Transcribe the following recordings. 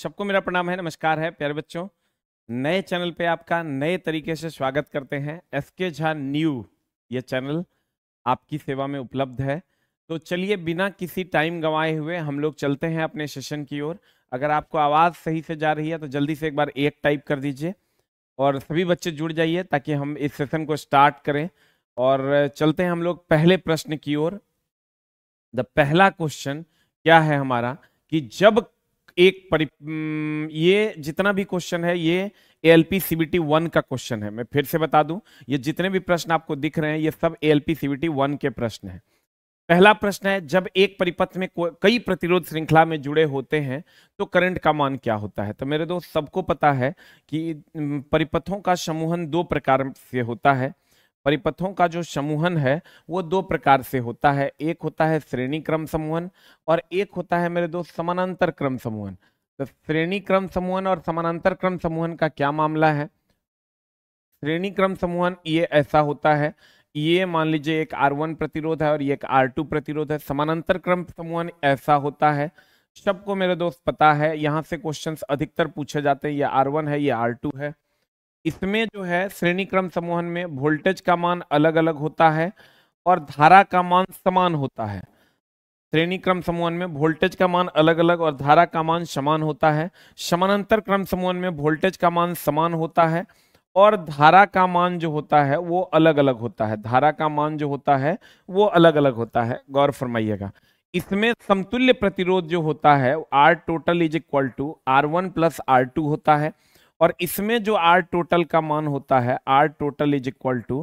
सबको मेरा प्रणाम है, नमस्कार है। प्यारे बच्चों, नए चैनल पे आपका नए तरीके से स्वागत करते हैं। एसके झा न्यू ये चैनल आपकी सेवा में उपलब्ध है। तो चलिए बिना किसी टाइम गंवाए हुए हम लोग चलते हैं अपने सेशन की ओर। अगर आपको आवाज़ सही से जा रही है तो जल्दी से एक बार एक टाइप कर दीजिए और सभी बच्चे जुड़ जाइए ताकि हम इस सेशन को स्टार्ट करें। और चलते हैं हम लोग पहले प्रश्न की ओर। द पहला क्वेश्चन क्या है हमारा कि जब एक ये जितना भी क्वेश्चन है ये ALP CBBT 1 का क्वेश्चन है। मैं फिर से बता दूं, ये जितने भी प्रश्न आपको दिख रहे हैं ये सब ALP CBBT 1 के प्रश्न हैं। पहला प्रश्न है, जब एक परिपथ में कई प्रतिरोध श्रृंखला में जुड़े होते हैं तो करंट का मान क्या होता है। तो मेरे दोस्त सबको पता है कि परिपथों का समूहन दो प्रकार से होता है। परिपथों का जो समूहन है वो दो प्रकार से होता है। एक होता है श्रेणी क्रम समूहन और एक होता है मेरे दोस्त समानांतर क्रम समूहन। तो श्रेणी क्रम समूहन और समानांतर क्रम समूहन का क्या मामला है। श्रेणी क्रम समूहन ये ऐसा होता है, ये मान लीजिए एक R1 प्रतिरोध है और ये एक R2 प्रतिरोध है। समानांतर क्रम समूहन ऐसा होता है, सबको मेरे दोस्त पता है, यहाँ से क्वेश्चंस अधिकतर पूछे जाते हैं। ये R1 है, ये R2 है। इसमें जो है श्रेणी क्रम समूहन में वोल्टेज का मान अलग अलग होता है और धारा का मान समान होता है। श्रेणी क्रम समूहन में वोल्टेज का मान अलग अलग और धारा का मान समान होता है। समानांतर क्रम समूहन में वोल्टेज का मान समान होता है और धारा का मान जो होता है वो अलग अलग होता है। धारा का मान जो होता है वो अलग अलग होता है, गौर फरमाइएगा। इसमें समतुल्य प्रतिरोध जो होता है R total is equal to R1 plus R2 होता है और इसमें जो R टोटल का मान होता है R total is equal to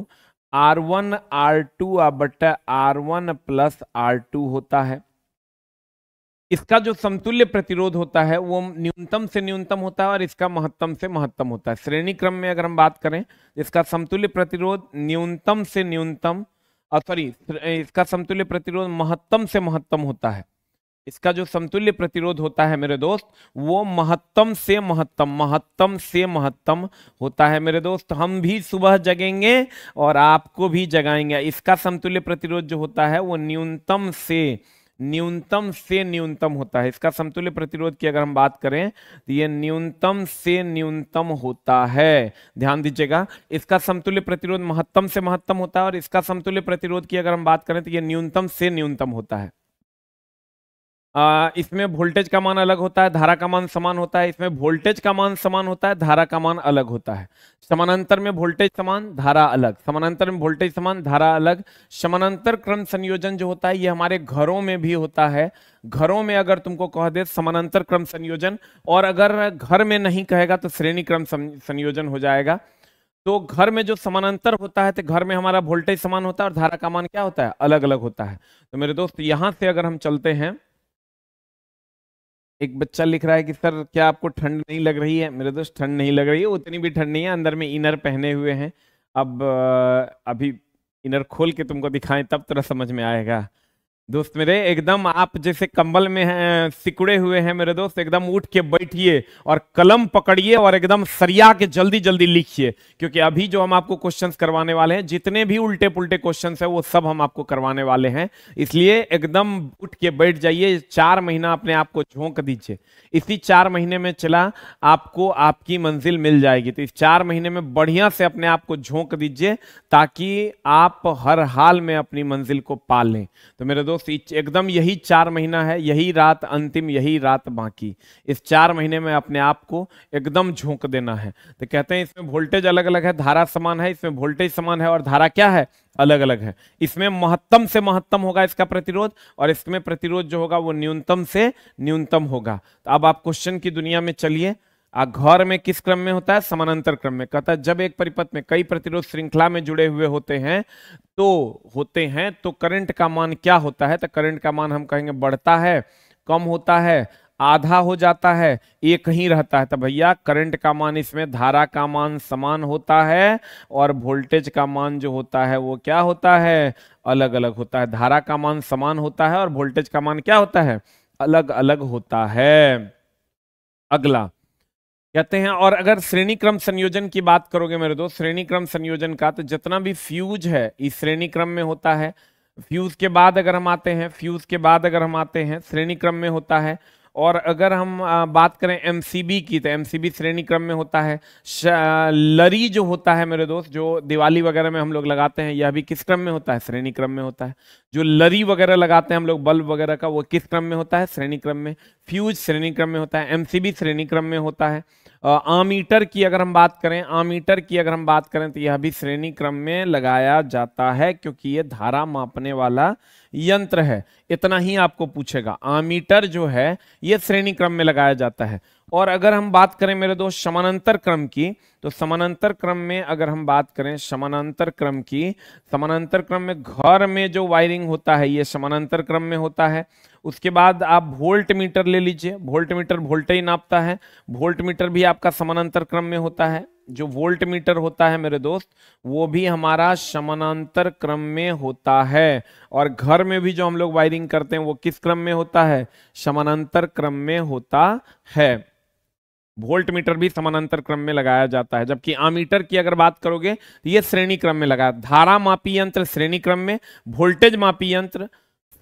R1 R2 बटा R1 प्लस R2 होता है। इसका जो समतुल्य प्रतिरोध होता है वो न्यूनतम से न्यूनतम होता है और इसका महत्तम से महत्तम होता है। श्रेणी क्रम में अगर हम बात करें इसका समतुल्य प्रतिरोध न्यूनतम से न्यूनतम इसका समतुल्य प्रतिरोध महत्तम से महत्तम होता है। इसका जो समतुल्य प्रतिरोध होता है मेरे दोस्त वो महत्तम से महत्तम होता है। मेरे दोस्त हम भी सुबह जगेंगे और आपको भी जगाएंगे। इसका समतुल्य प्रतिरोध जो होता है वो न्यूनतम से न्यूनतम होता है। इसका समतुल्य प्रतिरोध की अगर हम बात करें तो ये न्यूनतम से न्यूनतम होता है। ध्यान दीजिएगा, इसका समतुल्य प्रतिरोध महत्तम से महत्तम होता है और इसका समतुल्य प्रतिरोध की अगर हम बात करें तो ये न्यूनतम से न्यूनतम होता है। इसमें वोल्टेज का मान अलग होता है, धारा का मान समान होता है। इसमें वोल्टेज का मान समान होता है, धारा का मान अलग होता है। समानांतर में वोल्टेज समान, धारा अलग। समानांतर में वोल्टेज समान, धारा अलग। समानांतर क्रम संयोजन जो होता है ये हमारे घरों में भी होता है। घरों में अगर तुमको कह दे समानांतर क्रम संयोजन और अगर घर में नहीं कहेगा तो श्रेणी क्रम संयोजन हो जाएगा। तो घर में जो समानांतर होता है तो घर में हमारा वोल्टेज समान होता है और धारा का मान क्या होता है, अलग अलग होता है। तो मेरे दोस्त यहाँ से अगर हम चलते हैं, एक बच्चा लिख रहा है कि सर क्या आपको ठंड नहीं लग रही है। मेरे दोस्त ठंड नहीं लग रही है, उतनी भी ठंड नहीं है। अंदर में इनर पहने हुए हैं। अब अभी इनर खोल के तुमको दिखाएं तब थोड़ा समझ में आएगा। दोस्त मेरे एकदम आप जैसे कंबल में हैं, सिकुड़े हुए हैं मेरे दोस्त। एकदम उठ के बैठिए और कलम पकड़िए और एकदम सरिया के जल्दी जल्दी लिखिए, क्योंकि अभी जो हम आपको क्वेश्चंस करवाने वाले हैं, जितने भी उल्टे पुल्टे क्वेश्चंस हैं वो सब हम आपको करवाने वाले हैं। इसलिए एकदम उठ के बैठ जाइए। 4 महीना अपने आप को झोंक दीजिए। इसी 4 महीने में चला आपको आपकी मंजिल मिल जाएगी। तो इस 4 महीने में बढ़िया से अपने आप को झोंक दीजिए ताकि आप हर हाल में अपनी मंजिल को पा लें। तो मेरे दोस्त एकदम यही 4 महीना है, यही रात अंतिम, यही रात बाकी। इस 4 महीने में अपने आप को एकदम झोंक देना है। तो कहते हैं इसमें वोल्टेज अलग अलग है, धारा समान है। इसमें वोल्टेज समान है और धारा क्या है, अलग अलग है। इसमें महत्तम से महत्तम होगा इसका प्रतिरोध और इसमें प्रतिरोध जो होगा वो न्यूनतम से न्यूनतम होगा। तो अब आप क्वेश्चन की दुनिया में चलिए। घर में किस क्रम में होता है, समानांतर क्रम में। कहता है जब एक परिपथ में कई प्रतिरोध श्रृंखला में जुड़े हुए होते हैं तो करंट का मान क्या होता है। तो करंट का मान हम कहेंगे बढ़ता है, कम होता है, आधा हो जाता है, एक ही रहता है। तो भैया करंट का मान, इसमें धारा का मान समान होता है और वोल्टेज का मान जो होता है वो क्या होता है, अलग अलग होता है। धारा का मान समान होता है और वोल्टेज का मान क्या होता है, अलग अलग होता है। अगला कहते हैं, और अगर श्रेणी क्रम संयोजन की बात करोगे मेरे दोस्त, श्रेणी क्रम संयोजन का तो जितना भी फ्यूज है इस श्रेणी क्रम में होता है। फ्यूज के बाद अगर हम आते हैं श्रेणी क्रम में होता है और अगर हम बात करें एमसीबी की तो एमसीबी श्रेणी क्रम में होता है। लरी जो होता है मेरे दोस्त, जो दिवाली वगैरह में हम लोग लगाते हैं, यह भी किस क्रम में होता है? श्रेणी क्रम में होता है। जो लरी वगैरह लगाते हैं हम लोग बल्ब वगैरह का, वो किस क्रम में होता है? श्रेणी क्रम में। फ्यूज श्रेणी क्रम में होता है, एमसीबी श्रेणी क्रम में होता है। आमीटर की अगर हम बात करें, आमीटर की अगर हम बात करें तो यह भी श्रेणी क्रम में लगाया जाता है, क्योंकि ये धारा मापने वाला यंत्र है। इतना ही आपको पूछेगा, आमीटर जो है ये श्रेणी क्रम में लगाया जाता है। और अगर हम बात करें मेरे दोस्त समानांतर क्रम की, तो समानांतर क्रम में अगर हम बात करें समानांतर क्रम की, समानांतर क्रम में घर में जो वायरिंग होता है ये समानांतर क्रम में होता है। उसके बाद आप वोल्ट मीटर ले लीजिए, वोल्ट मीटर वोल्टेज नापता है, वोल्ट मीटर भी आपका समानांतर क्रम में होता है। जो वोल्ट मीटर होता है मेरे दोस्त वो भी हमारा समानांतर क्रम में होता है। और घर में भी जो हम लोग वायरिंग करते हैं वो किस क्रम में होता है? समानांतर क्रम में होता है। वोल्ट मीटर भी समानांतर क्रम में लगाया जाता है। जबकि आमीटर की अगर बात करोगे तो ये श्रेणी क्रम में लगाया। धारा मापी यंत्र श्रेणी क्रम में, वोल्टेज मापी यंत्र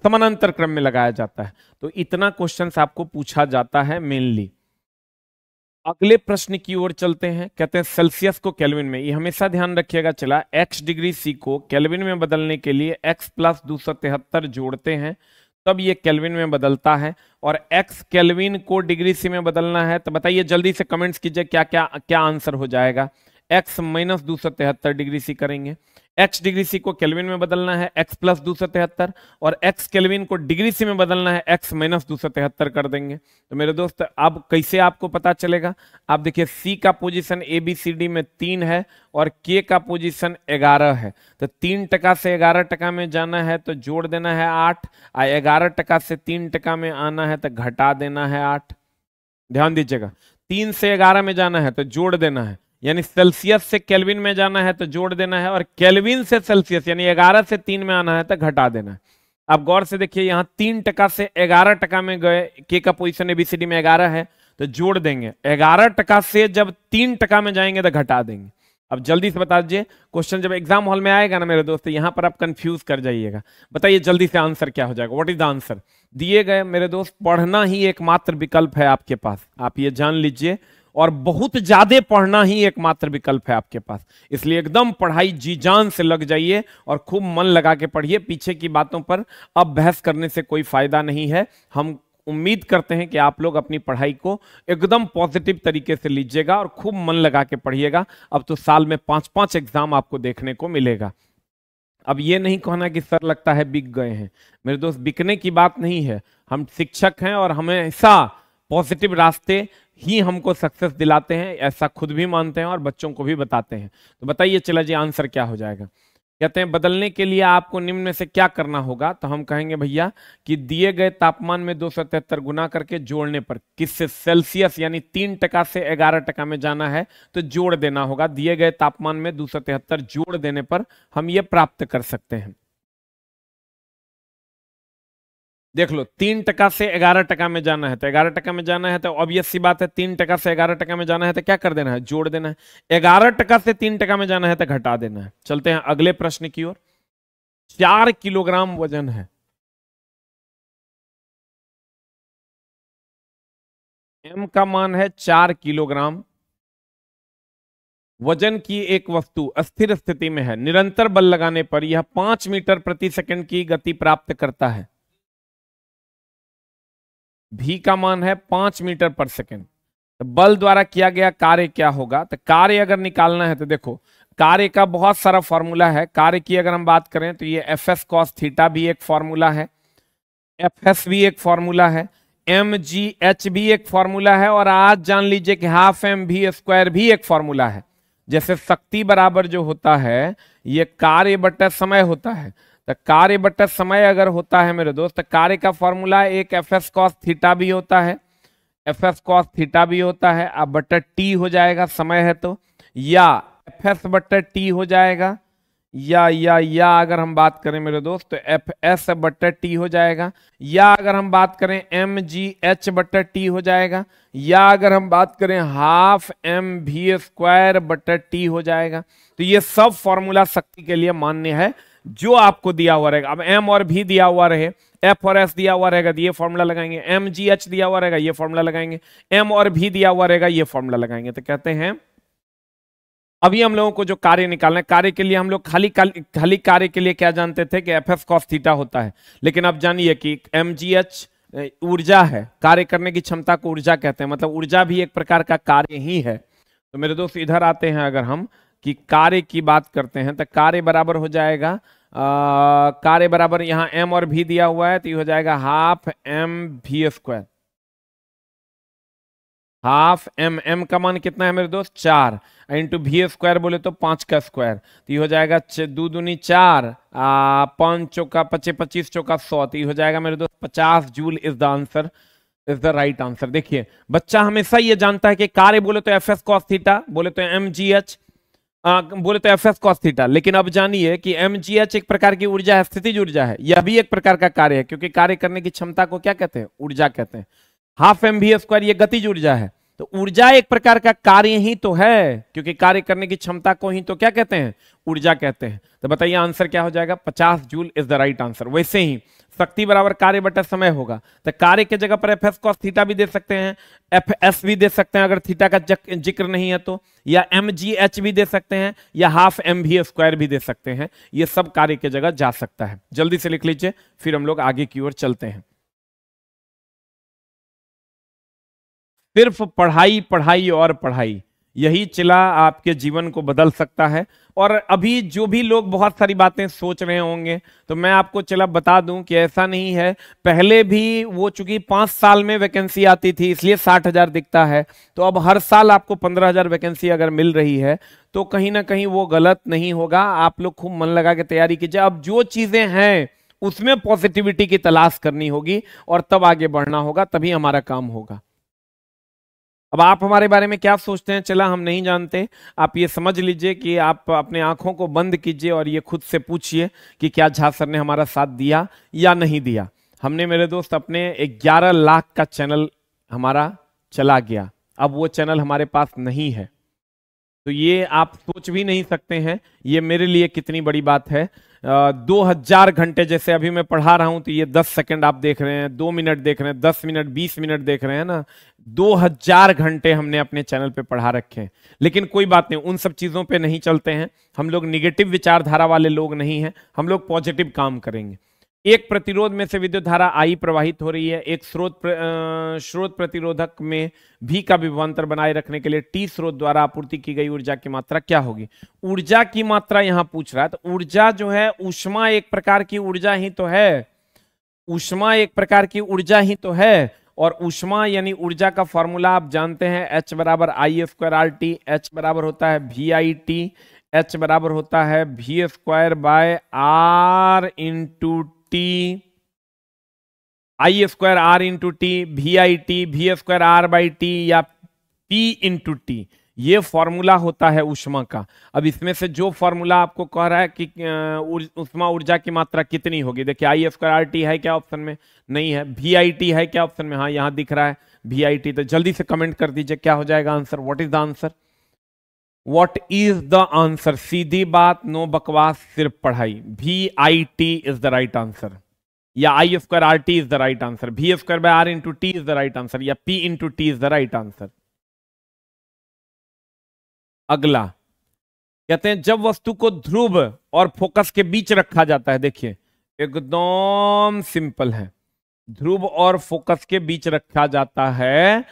समानांतर क्रम में लगाया जाता है। तो इतना क्वेश्चन आपको पूछा जाता है मेनली। अगले प्रश्न की ओर चलते हैं। कहते हैं सेल्सियस को केल्विन में, ये हमेशा ध्यान रखिएगा चला, एक्स डिग्री सी को केल्विन में बदलने के लिए एक्स प्लस 273 जोड़ते हैं, तब ये केल्विन में बदलता है। और एक्स केल्विन को डिग्री सी में बदलना है तो बताइए जल्दी से कमेंट्स कीजिए क्या क्या क्या आंसर हो जाएगा। एक्स माइनस 273 डिग्री सी करेंगे, एक्स डिग्री सी को केल्विन में बदलना है एक्स प्लस 273, और एक्स केल्विन को डिग्री सी में बदलना है एक्स माइनस 273 कर देंगे। तो मेरे दोस्त अब कैसे आपको पता चलेगा? आप देखिए सी का position A B C D में 3 है और के का पोजीशन 11 है, तो 3% से 11% में जाना है तो जोड़ देना है 8, और 11% से 3% में आना है तो घटा देना है 8। ध्यान दीजिएगा, 3 से 11 में जाना है तो जोड़ देना है, यानी सेल्सियस से केल्विन में जाना है तो जोड़ देना है, और केल्विन से सेल्सियस यानी 11 से 3 में आना है तो घटा देना है। आप गौर से देखिए यहाँ 3% से 11% में गए, के का पोजीशन एबीसीडी में 11 है तो जोड़ देंगे, 11% से जब 3% में जाएंगे तो घटा देंगे। अब जल्दी से बता दीजिए, क्वेश्चन जब एग्जाम हॉल में आएगा ना मेरे दोस्त, यहाँ पर आप कंफ्यूज कर जाइएगा। बताइए जल्दी से आंसर क्या हो जाएगा, व्हाट इज द आंसर? दिए गए मेरे दोस्त पढ़ना ही एकमात्र विकल्प है आपके पास, आप ये जान लीजिए, और बहुत ज्यादा पढ़ना ही एकमात्र विकल्प है आपके पास। इसलिए एकदम पढ़ाई जी जान से लग जाइए और खूब मन लगा के पढ़िए। पीछे की बातों पर अब बहस करने से कोई फायदा नहीं है। हम उम्मीद करते हैं कि आप लोग अपनी पढ़ाई को एकदम पॉजिटिव तरीके से लीजिएगा और खूब मन लगा के पढ़िएगा। अब तो साल में 5-5 एग्जाम आपको देखने को मिलेगा। अब ये नहीं कहना कि सर लगता है बिक गए हैं। मेरे दोस्त बिकने की बात नहीं है, हम शिक्षक हैं और हमेशा पॉजिटिव रास्ते ही हमको सक्सेस दिलाते हैं, ऐसा खुद भी मानते हैं और बच्चों को भी बताते हैं। तो बताइए चला जी आंसर क्या हो जाएगा। कहते हैं बदलने के लिए आपको निम्न में से क्या करना होगा, तो हम कहेंगे भैया कि दिए गए तापमान में 273 गुना करके जोड़ने पर किससे, सेल्सियस यानी 3% से 11% में जाना है तो जोड़ देना होगा। दिए गए तापमान में 273 जोड़ देने पर हम ये प्राप्त कर सकते हैं। देख लो 3% से 11% में जाना है तो 11% में जाना है तो ऑब्वियस सी बात है 3% से 11% में जाना है तो क्या कर देना है, जोड़ देना है। 11% से 3% में जाना है तो घटा देना है। चलते हैं अगले प्रश्न की ओर। 4 किलोग्राम वजन है, m का मान है 4 किलोग्राम। वजन की एक वस्तु स्थिर स्थिति में है, निरंतर बल लगाने पर यह 5 मीटर प्रति सेकंड की गति प्राप्त करता है। भी का मान है 5 मीटर पर सेकंड। बल द्वारा किया गया कार्य क्या होगा, तो कार्य अगर निकालना है तो देखो कार्य का बहुत सारा फॉर्मूला है। कार्य की अगर हम बात करें तो ये एफएस कॉस थीटा भी एक फॉर्मूला है, एफएस भी एक फॉर्मूला है, एमजीएच भी एक फॉर्मूला है, और आज जान लीजिए कि हाफ एम भी स्क्वायर भी एक फॉर्मूला है। जैसे शक्ति बराबर जो होता है ये कार्य बटे समय होता है, तो कार्य बटा समय अगर होता है मेरे दोस्त, कार्य का फॉर्मूला एक एफ एस कॉस थीटा भी होता है, एफ एस कॉस थीटा भी होता है, अब बटा टी हो जाएगा समय है तो, या एफ एस बटा टी हो जाएगा, या अगर हम बात करें मेरे दोस्त तो एफ एस बटा टी हो जाएगा, या अगर हम बात करें एम जी एच बटा टी हो जाएगा, या अगर हम बात करें हाफ एम भी स्क्वायर बटा टी हो जाएगा। तो ये सब फॉर्मूला शक्ति के लिए मान्य है। जो आपको दिया हुआ रहेगा, अब एम और भी दिया हुआ रहे, एफ और एस दिया हुआ रहेगा तो ये फॉर्मूला लगाएंगे, एम जी एच दिया हुआ रहेगा ये फॉर्मूला लगाएंगे, एम और भी दिया हुआ रहेगा ये फॉर्मूला लगाएंगे। तो कहते हैं अभी हम लोगों को जो कार्य निकालना है, कार्य के लिए हम लोग खाली कार्य के लिए क्या जानते थे कि एफ एफ कॉस थीटा होता है, लेकिन अब जानिए कि एम जी एच ऊर्जा है, कार्य करने की क्षमता को ऊर्जा कहते हैं, मतलब ऊर्जा भी एक प्रकार का कार्य ही है। तो मेरे दोस्त इधर आते हैं, अगर हम कि कार्य की बात करते हैं तो कार्य बराबर हो जाएगा कार्य बराबर यहाँ m और v दिया हुआ है तो ये हो जाएगा half m v square, half m, m का मान कितना है मेरे दोस्त 4 इंटू v स्क्वायर बोले तो 5 का स्क्वायर, तो ये हो जाएगा 2 दूनी 4 5 चौका 25 चौका 100, तो ये हो जाएगा मेरे दोस्त 50 joule is the answer, is the right answer. देखिए बच्चा हमेशा ये जानता है कि कार्य बोले तो एफ एस कॉस थीटा बोले तो एम जी एच बोले तो एफ एस कॉस थीटा, लेकिन अब जानिए कि एम जी एच एक प्रकार की ऊर्जा है, स्थितिज ऊर्जा है, यह भी एक प्रकार का कार्य है क्योंकि कार्य करने की क्षमता को क्या कहते हैं, ऊर्जा कहते हैं। हाफ एम वी स्क्वायर ये गतिज ऊर्जा है, तो ऊर्जा एक प्रकार का कार्य ही तो है क्योंकि कार्य करने की क्षमता को ही तो क्या कहते हैं, ऊर्जा कहते हैं। तो बताइए आंसर क्या हो जाएगा, 50 joule is the right answer. वैसे ही शक्ति बराबर कार्य बटा समय होगा, तो कार्य के जगह पर एफ एस कॉस थीटा भी दे सकते हैं, एफ एस भी दे सकते हैं अगर थीटा का जिक्र नहीं है तो, या एम जी एच भी दे सकते हैं, या हाफ एम वी स्क्वायर भी दे सकते हैं, ये सब कार्य के जगह जा सकता है। जल्दी से लिख लीजिए फिर हम लोग आगे की ओर चलते हैं। सिर्फ पढ़ाई पढ़ाई और पढ़ाई, यही चिला आपके जीवन को बदल सकता है। और अभी जो भी लोग बहुत सारी बातें सोच रहे होंगे तो मैं आपको चिला बता दूं कि ऐसा नहीं है, पहले भी वो चूंकि 5 साल में वैकेंसी आती थी इसलिए 60,000 दिखता है, तो अब हर साल आपको 15,000 वैकेंसी अगर मिल रही है तो कहीं ना कहीं वो गलत नहीं होगा। आप लोग खूब मन लगा के तैयारी कीजिए, अब जो चीज़ें हैं उसमें पॉजिटिविटी की तलाश करनी होगी और तब आगे बढ़ना होगा, तभी हमारा काम होगा। अब आप हमारे बारे में क्या सोचते हैं चला हम नहीं जानते, आप ये समझ लीजिए कि आप अपने आंखों को बंद कीजिए और ये खुद से पूछिए कि क्या झा सर ने हमारा साथ दिया या नहीं दिया। हमने मेरे दोस्त अपने 11 लाख का चैनल हमारा चला गया, अब वो चैनल हमारे पास नहीं है, तो ये आप सोच भी नहीं सकते हैं ये मेरे लिए कितनी बड़ी बात है। 2000 घंटे जैसे अभी मैं पढ़ा रहा हूं तो ये 10 सेकंड आप देख रहे हैं, 2 मिनट देख रहे हैं, 10 मिनट 20 मिनट देख रहे हैं ना, 2000 घंटे हमने अपने चैनल पे पढ़ा रखे हैं। लेकिन कोई बात नहीं, उन सब चीज़ों पे नहीं चलते हैं, हम लोग निगेटिव विचारधारा वाले लोग नहीं हैं, हम लोग पॉजिटिव काम करेंगे। एक प्रतिरोध में से विद्युत धारा आई प्रवाहित हो रही है, एक स्रोत प्रतिरोधक में भी का विभवांतर बनाए रखने के लिए टी स्रोत द्वारा आपूर्ति की गई ऊर्जा की मात्रा क्या होगी। ऊर्जा की मात्रा यहाँ पूछ रहा है, तो ऊर्जा जो है ऊष्मा एक प्रकार की ऊर्जा ही तो है, ऊष्मा एक प्रकार की ऊर्जा ही तो है, और ऊष्मा यानी ऊर्जा का फॉर्मूला आप जानते हैं एच बराबर I square R T, H बराबर होता है वी आई टी, एच बराबर होता है V square by R into T, I square R into T, V I T, V square R by T या पी इंटू टी, ये formula होता है ऊष्मा का। अब इसमें से जो फॉर्मूला आपको कह रहा है कि ऊष्मा ऊर्जा की मात्रा कितनी होगी, देखिए आई स्क्वायर आर टी है क्या ऑप्शन में, नहीं है, वी आई टी है क्या ऑप्शन में, हाँ यहाँ दिख रहा है वी आई टी, तो जल्दी से कमेंट कर दीजिए क्या हो जाएगा answer, what is the answer, What is the answer? सीधी बात, नो बकवास, सिर्फ पढ़ाई। V I T is the right answer, या I square R T is the right answer, V square by R into T is the right answer, या P into T is the right answer. अगला कहते हैं जब वस्तु को ध्रुव और focus के बीच रखा जाता है, देखिए एकदम सिंपल है, ध्रुव और फोकस के बीच रखा जाता है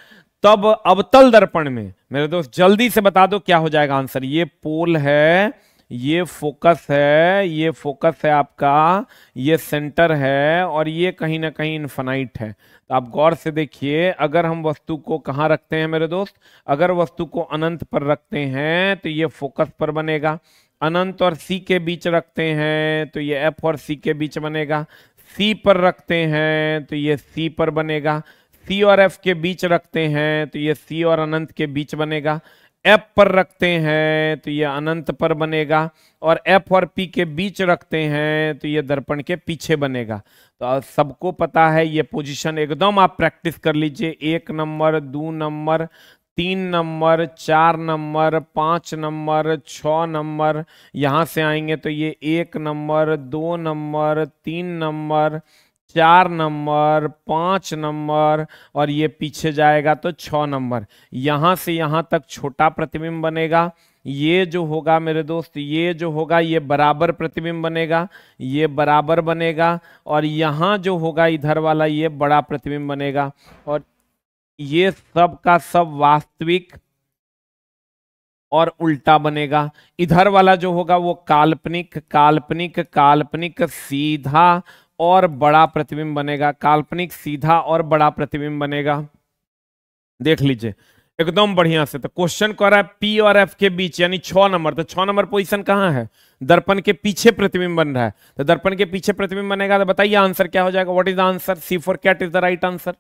तब अवतल दर्पण में, मेरे दोस्त जल्दी से बता दो क्या हो जाएगा आंसर। ये पोल है, ये फोकस है, ये फोकस है आपका, ये सेंटर है और ये कहीं ना कहीं इनफिनाइट है। तो आप गौर से देखिए, अगर हम वस्तु को कहाँ रखते हैं मेरे दोस्त, अगर वस्तु को अनंत पर रखते हैं तो ये फोकस पर बनेगा, अनंत और सी के बीच रखते हैं तो ये एफ और सी के बीच बनेगा, सी पर रखते हैं तो ये सी पर बनेगा, सी और एफ के बीच रखते हैं तो ये सी और अनंत के बीच बनेगा, एफ पर रखते हैं तो ये अनंत पर बनेगा, और एफ और पी के बीच रखते हैं तो ये दर्पण के पीछे बनेगा। तो सबको पता है ये पोजीशन, एकदम आप प्रैक्टिस कर लीजिए, 1 number 2 number 3 number, 4 number, 5 number, 6 number, यहाँ से आएंगे तो ये 1 number, 2 number, 3 number, 4 number, 5 number और ये पीछे जाएगा तो 6 नंबर। यहाँ से यहाँ तक छोटा प्रतिबिंब बनेगा, ये जो होगा मेरे दोस्त, ये जो होगा ये बराबर प्रतिबिंब बनेगा, ये बराबर बनेगा और यहाँ जो होगा इधर वाला ये बड़ा प्रतिबिंब बनेगा और ये सब का सब वास्तविक और उल्टा बनेगा। इधर वाला जो होगा वो काल्पनिक काल्पनिक काल्पनिक सीधा और बड़ा प्रतिबिंब बनेगा, काल्पनिक सीधा और बड़ा प्रतिबिंब बनेगा। देख लीजिए एकदम बढ़िया से। तो क्वेश्चन कह रहा है पी और एफ के बीच यानी 6 नंबर, तो 6 नंबर पोजीशन कहाँ है? दर्पण के पीछे प्रतिबिंब बन रहा है, तो दर्पण के पीछे प्रतिबिंब बनेगा तो बताइए आंसर क्या हो जाएगा, what is the answer, C for cat is the right answer.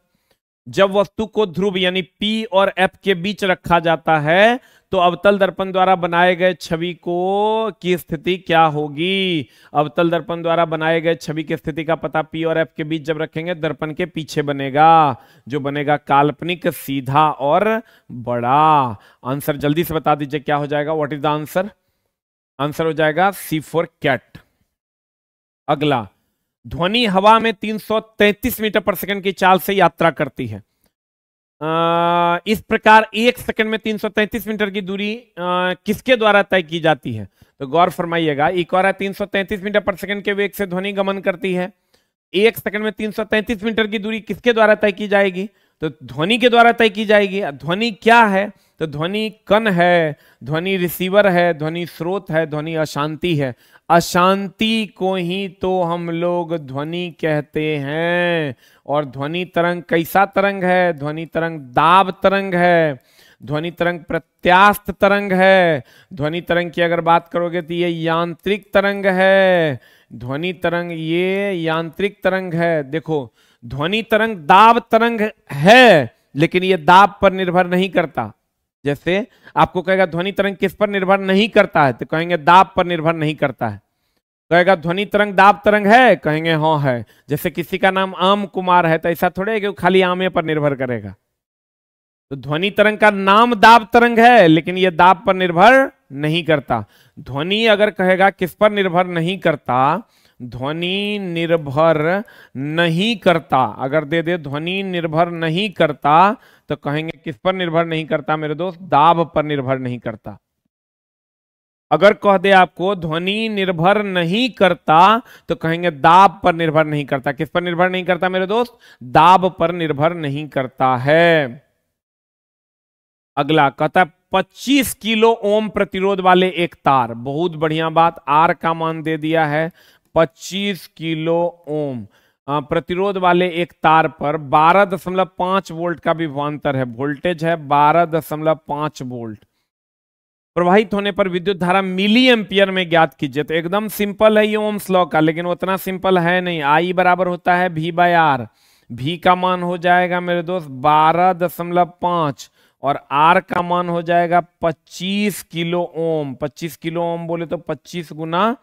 जब वस्तु को ध्रुव यानी P और F के बीच रखा जाता है तो अवतल दर्पण द्वारा बनाए गए छवि को की स्थिति क्या होगी? अवतल दर्पण द्वारा बनाए गए छवि की स्थिति का पता P और F के बीच जब रखेंगे दर्पण के पीछे बनेगा, जो बनेगा काल्पनिक सीधा और बड़ा। आंसर जल्दी से बता दीजिए क्या हो जाएगा, what is the answer, answer हो जाएगा सी फॉर कैट। अगला, ध्वनि हवा में 333 मीटर पर सेकंड की चाल से यात्रा करती है। इस प्रकार 1 सेकंड में 333 मीटर की दूरी किसके द्वारा तय की जाती है? तो गौर फरमाइएगा, एक और 333 मीटर पर सेकंड के वेग से ध्वनि गमन करती है, 1 सेकंड में 333 मीटर की दूरी किसके द्वारा तय की जाएगी? तो ध्वनि के द्वारा तय की जाएगी। ध्वनि क्या है? तो ध्वनि कण है, ध्वनि रिसीवर है, ध्वनि स्रोत है, ध्वनि अशांति है। अशांति को ही तो हम लोग ध्वनि कहते हैं। और ध्वनि तरंग कैसा तरंग है? ध्वनि तरंग दाब तरंग है, ध्वनि तरंग प्रत्यास्थ तरंग है। ध्वनि तरंग की अगर बात करोगे तो ये यांत्रिक तरंग है, ध्वनि तरंग ये यांत्रिक तरंग है। देखो ध्वनि तरंग दाब तरंग है लेकिन ये दाब पर निर्भर नहीं करता। जैसे आपको कहेगा ध्वनि तरंग किस पर निर्भर नहीं करता है, तो कहेंगे दाब पर निर्भर नहीं करता है। कहेगा ध्वनि तरंग दाब तरंग है, कहेंगे हाँ है। जैसे किसी का नाम आम कुमार है तो ऐसा थोड़े है कि वो खाली आमे पर निर्भर करेगा। तो ध्वनि तरंग का नाम दाब तरंग है लेकिन ये दाब पर निर्भर नहीं करता। ध्वनि अगर कहेगा किस पर निर्भर नहीं करता, ध्वनि निर्भर नहीं करता अगर दे दे ध्वनि निर्भर नहीं करता तो कहेंगे किस पर निर्भर नहीं करता मेरे दोस्त, दाब पर निर्भर नहीं करता। अगर कह दे आपको ध्वनि निर्भर नहीं करता तो कहेंगे दाब पर निर्भर नहीं करता। किस पर निर्भर नहीं करता मेरे दोस्त? दाब पर निर्भर नहीं करता है। अगला कहता है 25 किलो ओम प्रतिरोध वाले एक तार, बहुत बढ़िया बात, आर का मान दे दिया है 25 किलो ओम प्रतिरोध वाले एक तार पर 12.5 वोल्ट का विभवांतर है, वोल्टेज है 12.5 वोल्ट। प्रवाहित होने पर विद्युत धारा मिली एम्पियर में ज्ञात कीजिए। तो एकदम सिंपल है ये ओम्स लॉ का, लेकिन उतना सिंपल है नहीं। आई बराबर होता है भी बाय आर, भी का मान हो जाएगा मेरे दोस्त 12.5 और आर का मान हो जाएगा 25 किलो ओम। 25 किलो ओम बोले तो 25 गुना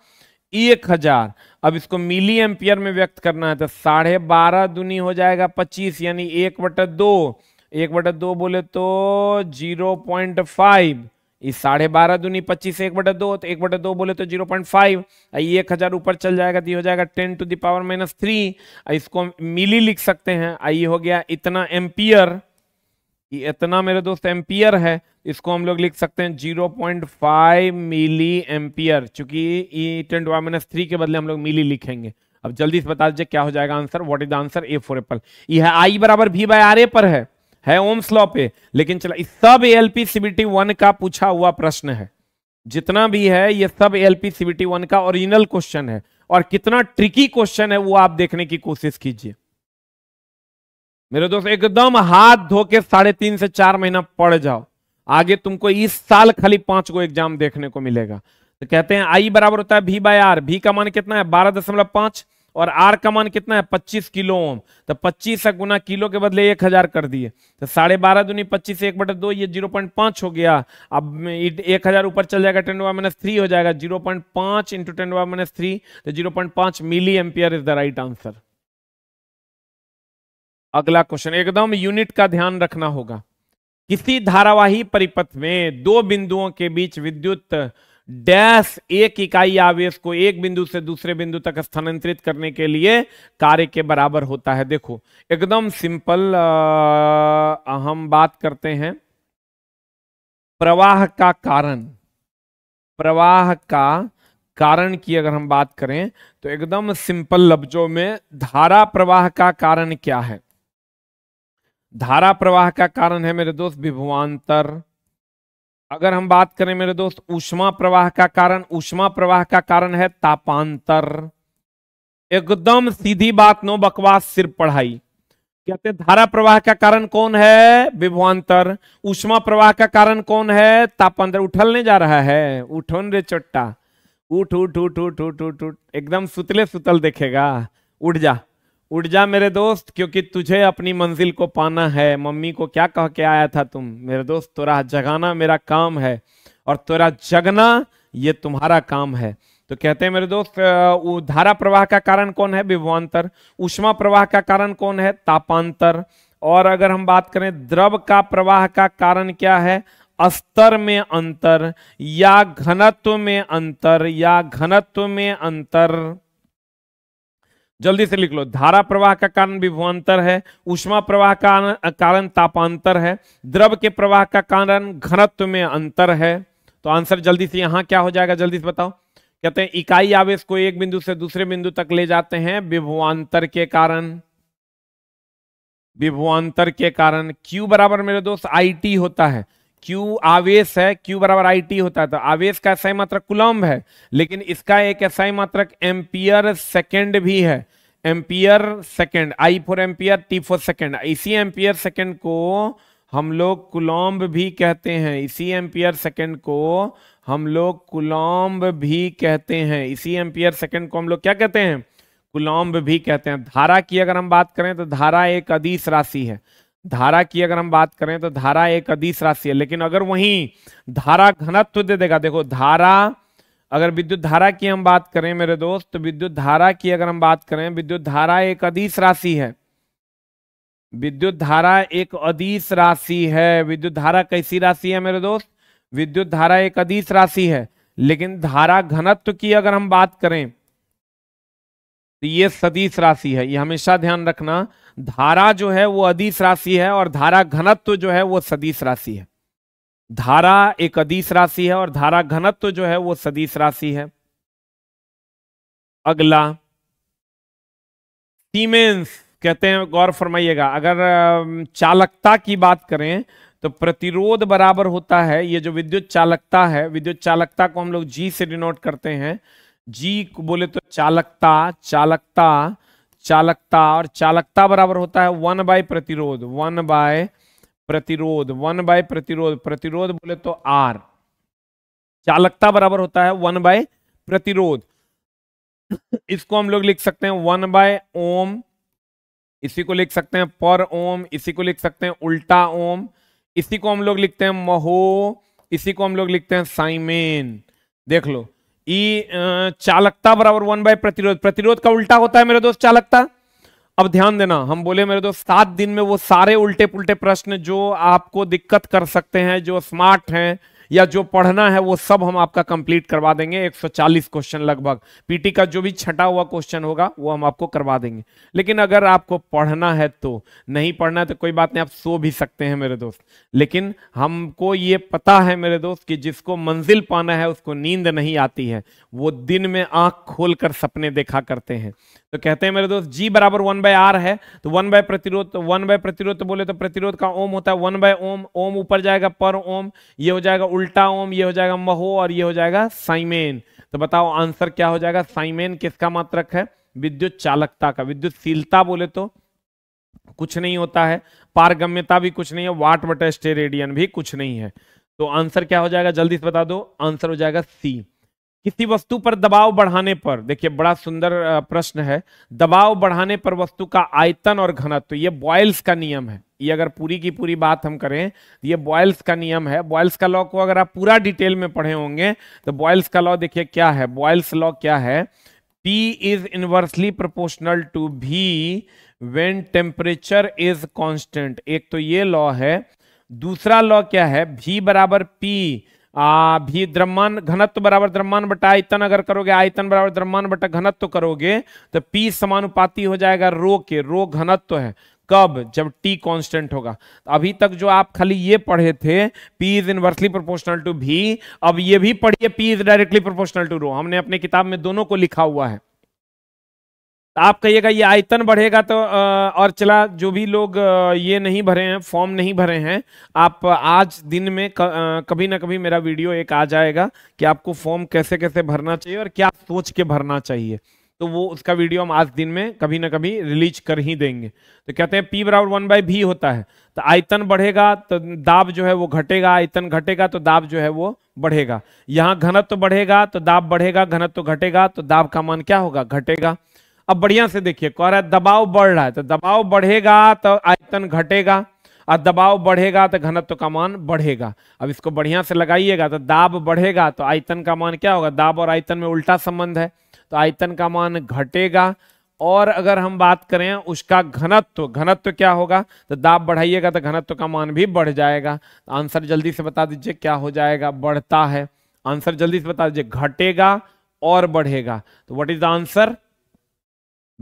1000। अब इसको मिली एम्पियर में व्यक्त करना है तो 12.5 दूनी हो जाएगा 25 यानी 1/2। 1/2 बोले तो 0.5, इस 12.5 दूनी 25 1/2 तो 1/2 बोले तो 0.5। 1000 ऊपर चल जाएगा तो ये हो जाएगा 10⁻³ इसको मिली लिख सकते हैं। ये हो गया इतना एम्पियर, इतना मेरे दोस्त एम्पियर है, इसको हम लोग लिख सकते हैं 0.5 मिली एम्पियर, चूंकि e 10³ के बदले हम लोग मिली लिखेंगे। अब जल्दी से बता दीजिए क्या हो जाएगा answer, what is the answer, A for apple. यह आई बराबर भी बाय आर ए पर है ओम्स लॉ पे, लेकिन चला इस सब एएलपी सीबीटी 1 का पूछा हुआ प्रश्न है। जितना भी है यह सब एएलपी सीबीटी 1 का ओरिजिनल क्वेश्चन है और कितना ट्रिकी क्वेश्चन है वो आप देखने की कोशिश कीजिए मेरे दोस्त। एकदम हाथ धो के 3.5 से 4 महीना पढ़ जाओ, आगे तुमको इस साल खाली 5 गो एग्जाम देखने को मिलेगा। तो कहते हैं आई बराबर होता है भी बाय आर, भी का मान कितना है 12.5 और आर का मान कितना है 25 किलो ओम। तो 25 गुना किलो के बदले 1000 कर दिए तो 12.5 दूनी 25 1/2 ये 0.5 हो गया। अब 1000 ऊपर चल जाएगा 10³ हो जाएगा 0.5 × 10³ तो 0.5 milli ampere is the right answer. अगला क्वेश्चन एकदम यूनिट का ध्यान रखना होगा। किसी धारावाही परिपथ में दो बिंदुओं के बीच विद्युत डैश एक इकाई आवेश को एक बिंदु से दूसरे बिंदु तक स्थानांतरित करने के लिए कार्य के बराबर होता है। देखो एकदम सिंपल हम बात करते हैं प्रवाह का कारण, प्रवाह का कारण की अगर हम बात करें तो एकदम सिंपल लफ्जों में धारा प्रवाह का कारण क्या है? धारा प्रवाह का कारण है मेरे दोस्त विभवांतर। अगर हम बात करें मेरे दोस्त ऊष्मा प्रवाह का कारण, ऊष्मा प्रवाह का कारण है तापांतर। एकदम सीधी बात, नो बकवास, सिर्फ पढ़ाई। कहते धारा प्रवाह का कारण कौन है? विभवांतर। ऊष्मा प्रवाह का कारण कौन है? तापांतर। उठलने जा रहा है, उठोन रे चोट्टा, उठ उठ उठ उठ उठ उठ उठ, एकदम सुतले सुतल देखेगा, उठ जा उठ जा मेरे दोस्त, क्योंकि तुझे अपनी मंजिल को पाना है। मम्मी को क्या कह के आया था तुम मेरे दोस्त? तेरा जगाना मेरा काम है और तेरा जगना ये तुम्हारा काम है। तो कहते हैं मेरे दोस्त धारा प्रवाह का कारण कौन है? विभवांतर। ऊष्मा प्रवाह का कारण कौन है? तापांतर। और अगर हम बात करें द्रव का प्रवाह का कारण क्या है? अस्तर में अंतर या घनत्व में अंतर, या घनत्व में अंतर। जल्दी से लिख लो, धारा प्रवाह का कारण विभवांतर है, ऊष्मा प्रवाह का कारण तापांतर है, द्रव के प्रवाह का कारण घनत्व में अंतर है। तो आंसर जल्दी से यहाँ क्या हो जाएगा, जल्दी से बताओ। कहते हैं इकाई आवेश को एक बिंदु से दूसरे बिंदु तक ले जाते हैं विभवांतर के कारण, विभवांतर के कारण। Q बराबर मेरे दोस्त IT होता है, Q आवेश है, Q बराबर IT होता है। तो आवेश का SI मात्रक कूलम्ब है, लेकिन इसका एक SI मात्रक एम्पियर सेकंड भी है, ampere second, I for ampere, T for second. इसी एम्पियर सेकंड को हम लोग कूलम्ब भी कहते हैं, इसी एम्पियर सेकंड को हम लोग कूलम्ब भी कहते हैं, इसी एम्पियर सेकंड को हम लोग क्या कहते हैं? कूलम्ब भी कहते हैं। धारा की अगर हम बात करें तो धारा एक अदिश राशि है, धारा की अगर हम बात करें तो धारा एक अदिश राशि है, लेकिन अगर वहीं धारा घनत्व दे देगा। देखो धारा, अगर विद्युत धारा की हम बात करें मेरे दोस्त तो विद्युत धारा की अगर हम बात करें, विद्युत धारा एक अदिश राशि है, विद्युत धारा एक अदिश राशि है। विद्युत धारा कैसी राशि है मेरे दोस्त? विद्युत धारा एक अदिश राशि है, लेकिन धारा घनत्व की अगर हम बात करें तो ये सदिश राशि है। ये हमेशा ध्यान रखना, धारा जो है वो अदिश राशि है और धारा घनत्व जो है वो सदिश राशि है। धारा एक अदिश राशि है और धारा घनत्व जो है वो सदिश राशि है। अगला सीमेंस, कहते हैं गौर फरमाइएगा, अगर चालकता की बात करें तो प्रतिरोध बराबर होता है, ये जो विद्युत चालकता है, विद्युत चालकता को हम लोग G से डिनोट करते हैं। जी बोले तो चालकता, चालकता, चालकता, और चालकता बराबर होता है 1/प्रतिरोध, 1/प्रतिरोध, 1/प्रतिरोध, प्रतिरोध बोले तो R। चालकता बराबर होता है 1/प्रतिरोध, इसको हम लोग लिख सकते हैं 1/ओम, इसी को लिख सकते हैं पर ओम, इसी को लिख सकते हैं उल्टा ओम, इसी को हम लोग लिखते हैं महो, इसी को हम लोग लिखते हैं साइमेन। देख लो चालकता बराबर 1/प्रतिरोध, प्रतिरोध का उल्टा होता है मेरे दोस्त चालकता। अब ध्यान देना, हम बोले मेरे दोस्त 7 दिन में वो सारे उल्टे पुल्टे प्रश्न जो आपको दिक्कत कर सकते हैं, जो स्मार्ट हैं या जो पढ़ना है, वो सब हम आपका कंप्लीट करवा देंगे। 140 क्वेश्चन लगभग, पीटी का जो भी छटा हुआ क्वेश्चन होगा वो हम आपको करवा देंगे। लेकिन अगर आपको पढ़ना है तो, नहीं पढ़ना है तो कोई बात नहीं, आप सो भी सकते हैं मेरे दोस्त। लेकिन हमको ये पता है मेरे दोस्त कि जिसको मंजिल पाना है उसको नींद नहीं आती है, वो दिन में आंख खोल कर सपने देखा करते हैं। तो कहते हैं मेरे दोस्त G बराबर 1/R है, तो 1/प्रतिरोध, 1/प्रतिरोध तो बोले तो प्रतिरोध का ओम होता है 1/ओम, ओम ऊपर जाएगा पर ओम, ये हो जाएगा उल्टा ओम, ये हो जाएगा महो, और ये हो जाएगा साइमेन। तो बताओ आंसर क्या हो जाएगा? साइमेन किसका मात्रक है? विद्युत चालकता का। विद्युतशीलता बोले तो कुछ नहीं होता है, पारगम्यता भी कुछ नहीं है, वाट बटे स्टे रेडियन भी कुछ नहीं है। तो आंसर क्या हो जाएगा जल्दी से बता दो, आंसर हो जाएगा C। किसी वस्तु पर दबाव बढ़ाने पर, देखिए बड़ा सुंदर प्रश्न है, दबाव बढ़ाने पर वस्तु का आयतन और घनत्व, ये बॉयल्स का नियम है। ये अगर पूरी की पूरी बात हम करें, ये बॉयल्स का नियम है। बॉयल्स का लॉ को अगर आप पूरा डिटेल में पढ़े होंगे तो बॉयल्स का लॉ देखिए क्या है, बॉयल्स लॉ क्या है? P is inversely proportional to V when temperature is constant. एक तो ये लॉ है, दूसरा लॉ क्या है, भी बराबर पी, भी द्रव्यमान घनत्व बराबर द्रव्यमान बटा आयतन अगर करोगे, आयतन बराबर द्रव्यमान बटा घनत्व करोगे तो पी समानुपाती हो जाएगा रो के, रो घनत्व है कब, जब टी कांस्टेंट होगा। अभी तक जो आप खाली ये पढ़े थे P is inversely proportional to V, अब ये भी पढ़िए P is directly proportional to rho, हमने अपने किताब में दोनों को लिखा हुआ है। आप कहिएगा ये आयतन बढ़ेगा तो और चला, जो भी लोग ये नहीं भरे हैं फॉर्म नहीं भरे हैं, आप आज दिन में कभी ना कभी मेरा वीडियो एक आ जाएगा कि आपको फॉर्म कैसे कैसे भरना चाहिए और क्या सोच के भरना चाहिए, तो वो उसका वीडियो हम आज दिन में कभी ना कभी रिलीज कर ही देंगे। तो कहते हैं पी बराबर 1/v होता है, तो आयतन बढ़ेगा तो दाब जो है वो घटेगा, आयतन घटेगा तो दाब जो है वो बढ़ेगा। यहाँ घनत्व बढ़ेगा तो दाब बढ़ेगा, घनत्व घटेगा तो दाब का मान क्या होगा, घटेगा। अब बढ़िया से देखिए, कह रहा है दबाव बढ़ रहा है तो दबाव बढ़ेगा तो आयतन घटेगा, और दबाव बढ़ेगा तो घनत्व का मान बढ़ेगा। अब इसको बढ़िया से लगाइएगा, तो दाब बढ़ेगा तो आयतन का मान क्या होगा, दाब और आयतन में उल्टा संबंध है तो आयतन का मान घटेगा। और अगर हम बात करें उसका घनत्व, घनत्व क्या होगा, तो दाब बढ़ाइएगा तो घनत्व का मान भी बढ़ जाएगा। आंसर जल्दी से बता दीजिए क्या हो जाएगा, बढ़ता है, आंसर जल्दी से बता दीजिए, घटेगा और बढ़ेगा। तो what is the answer,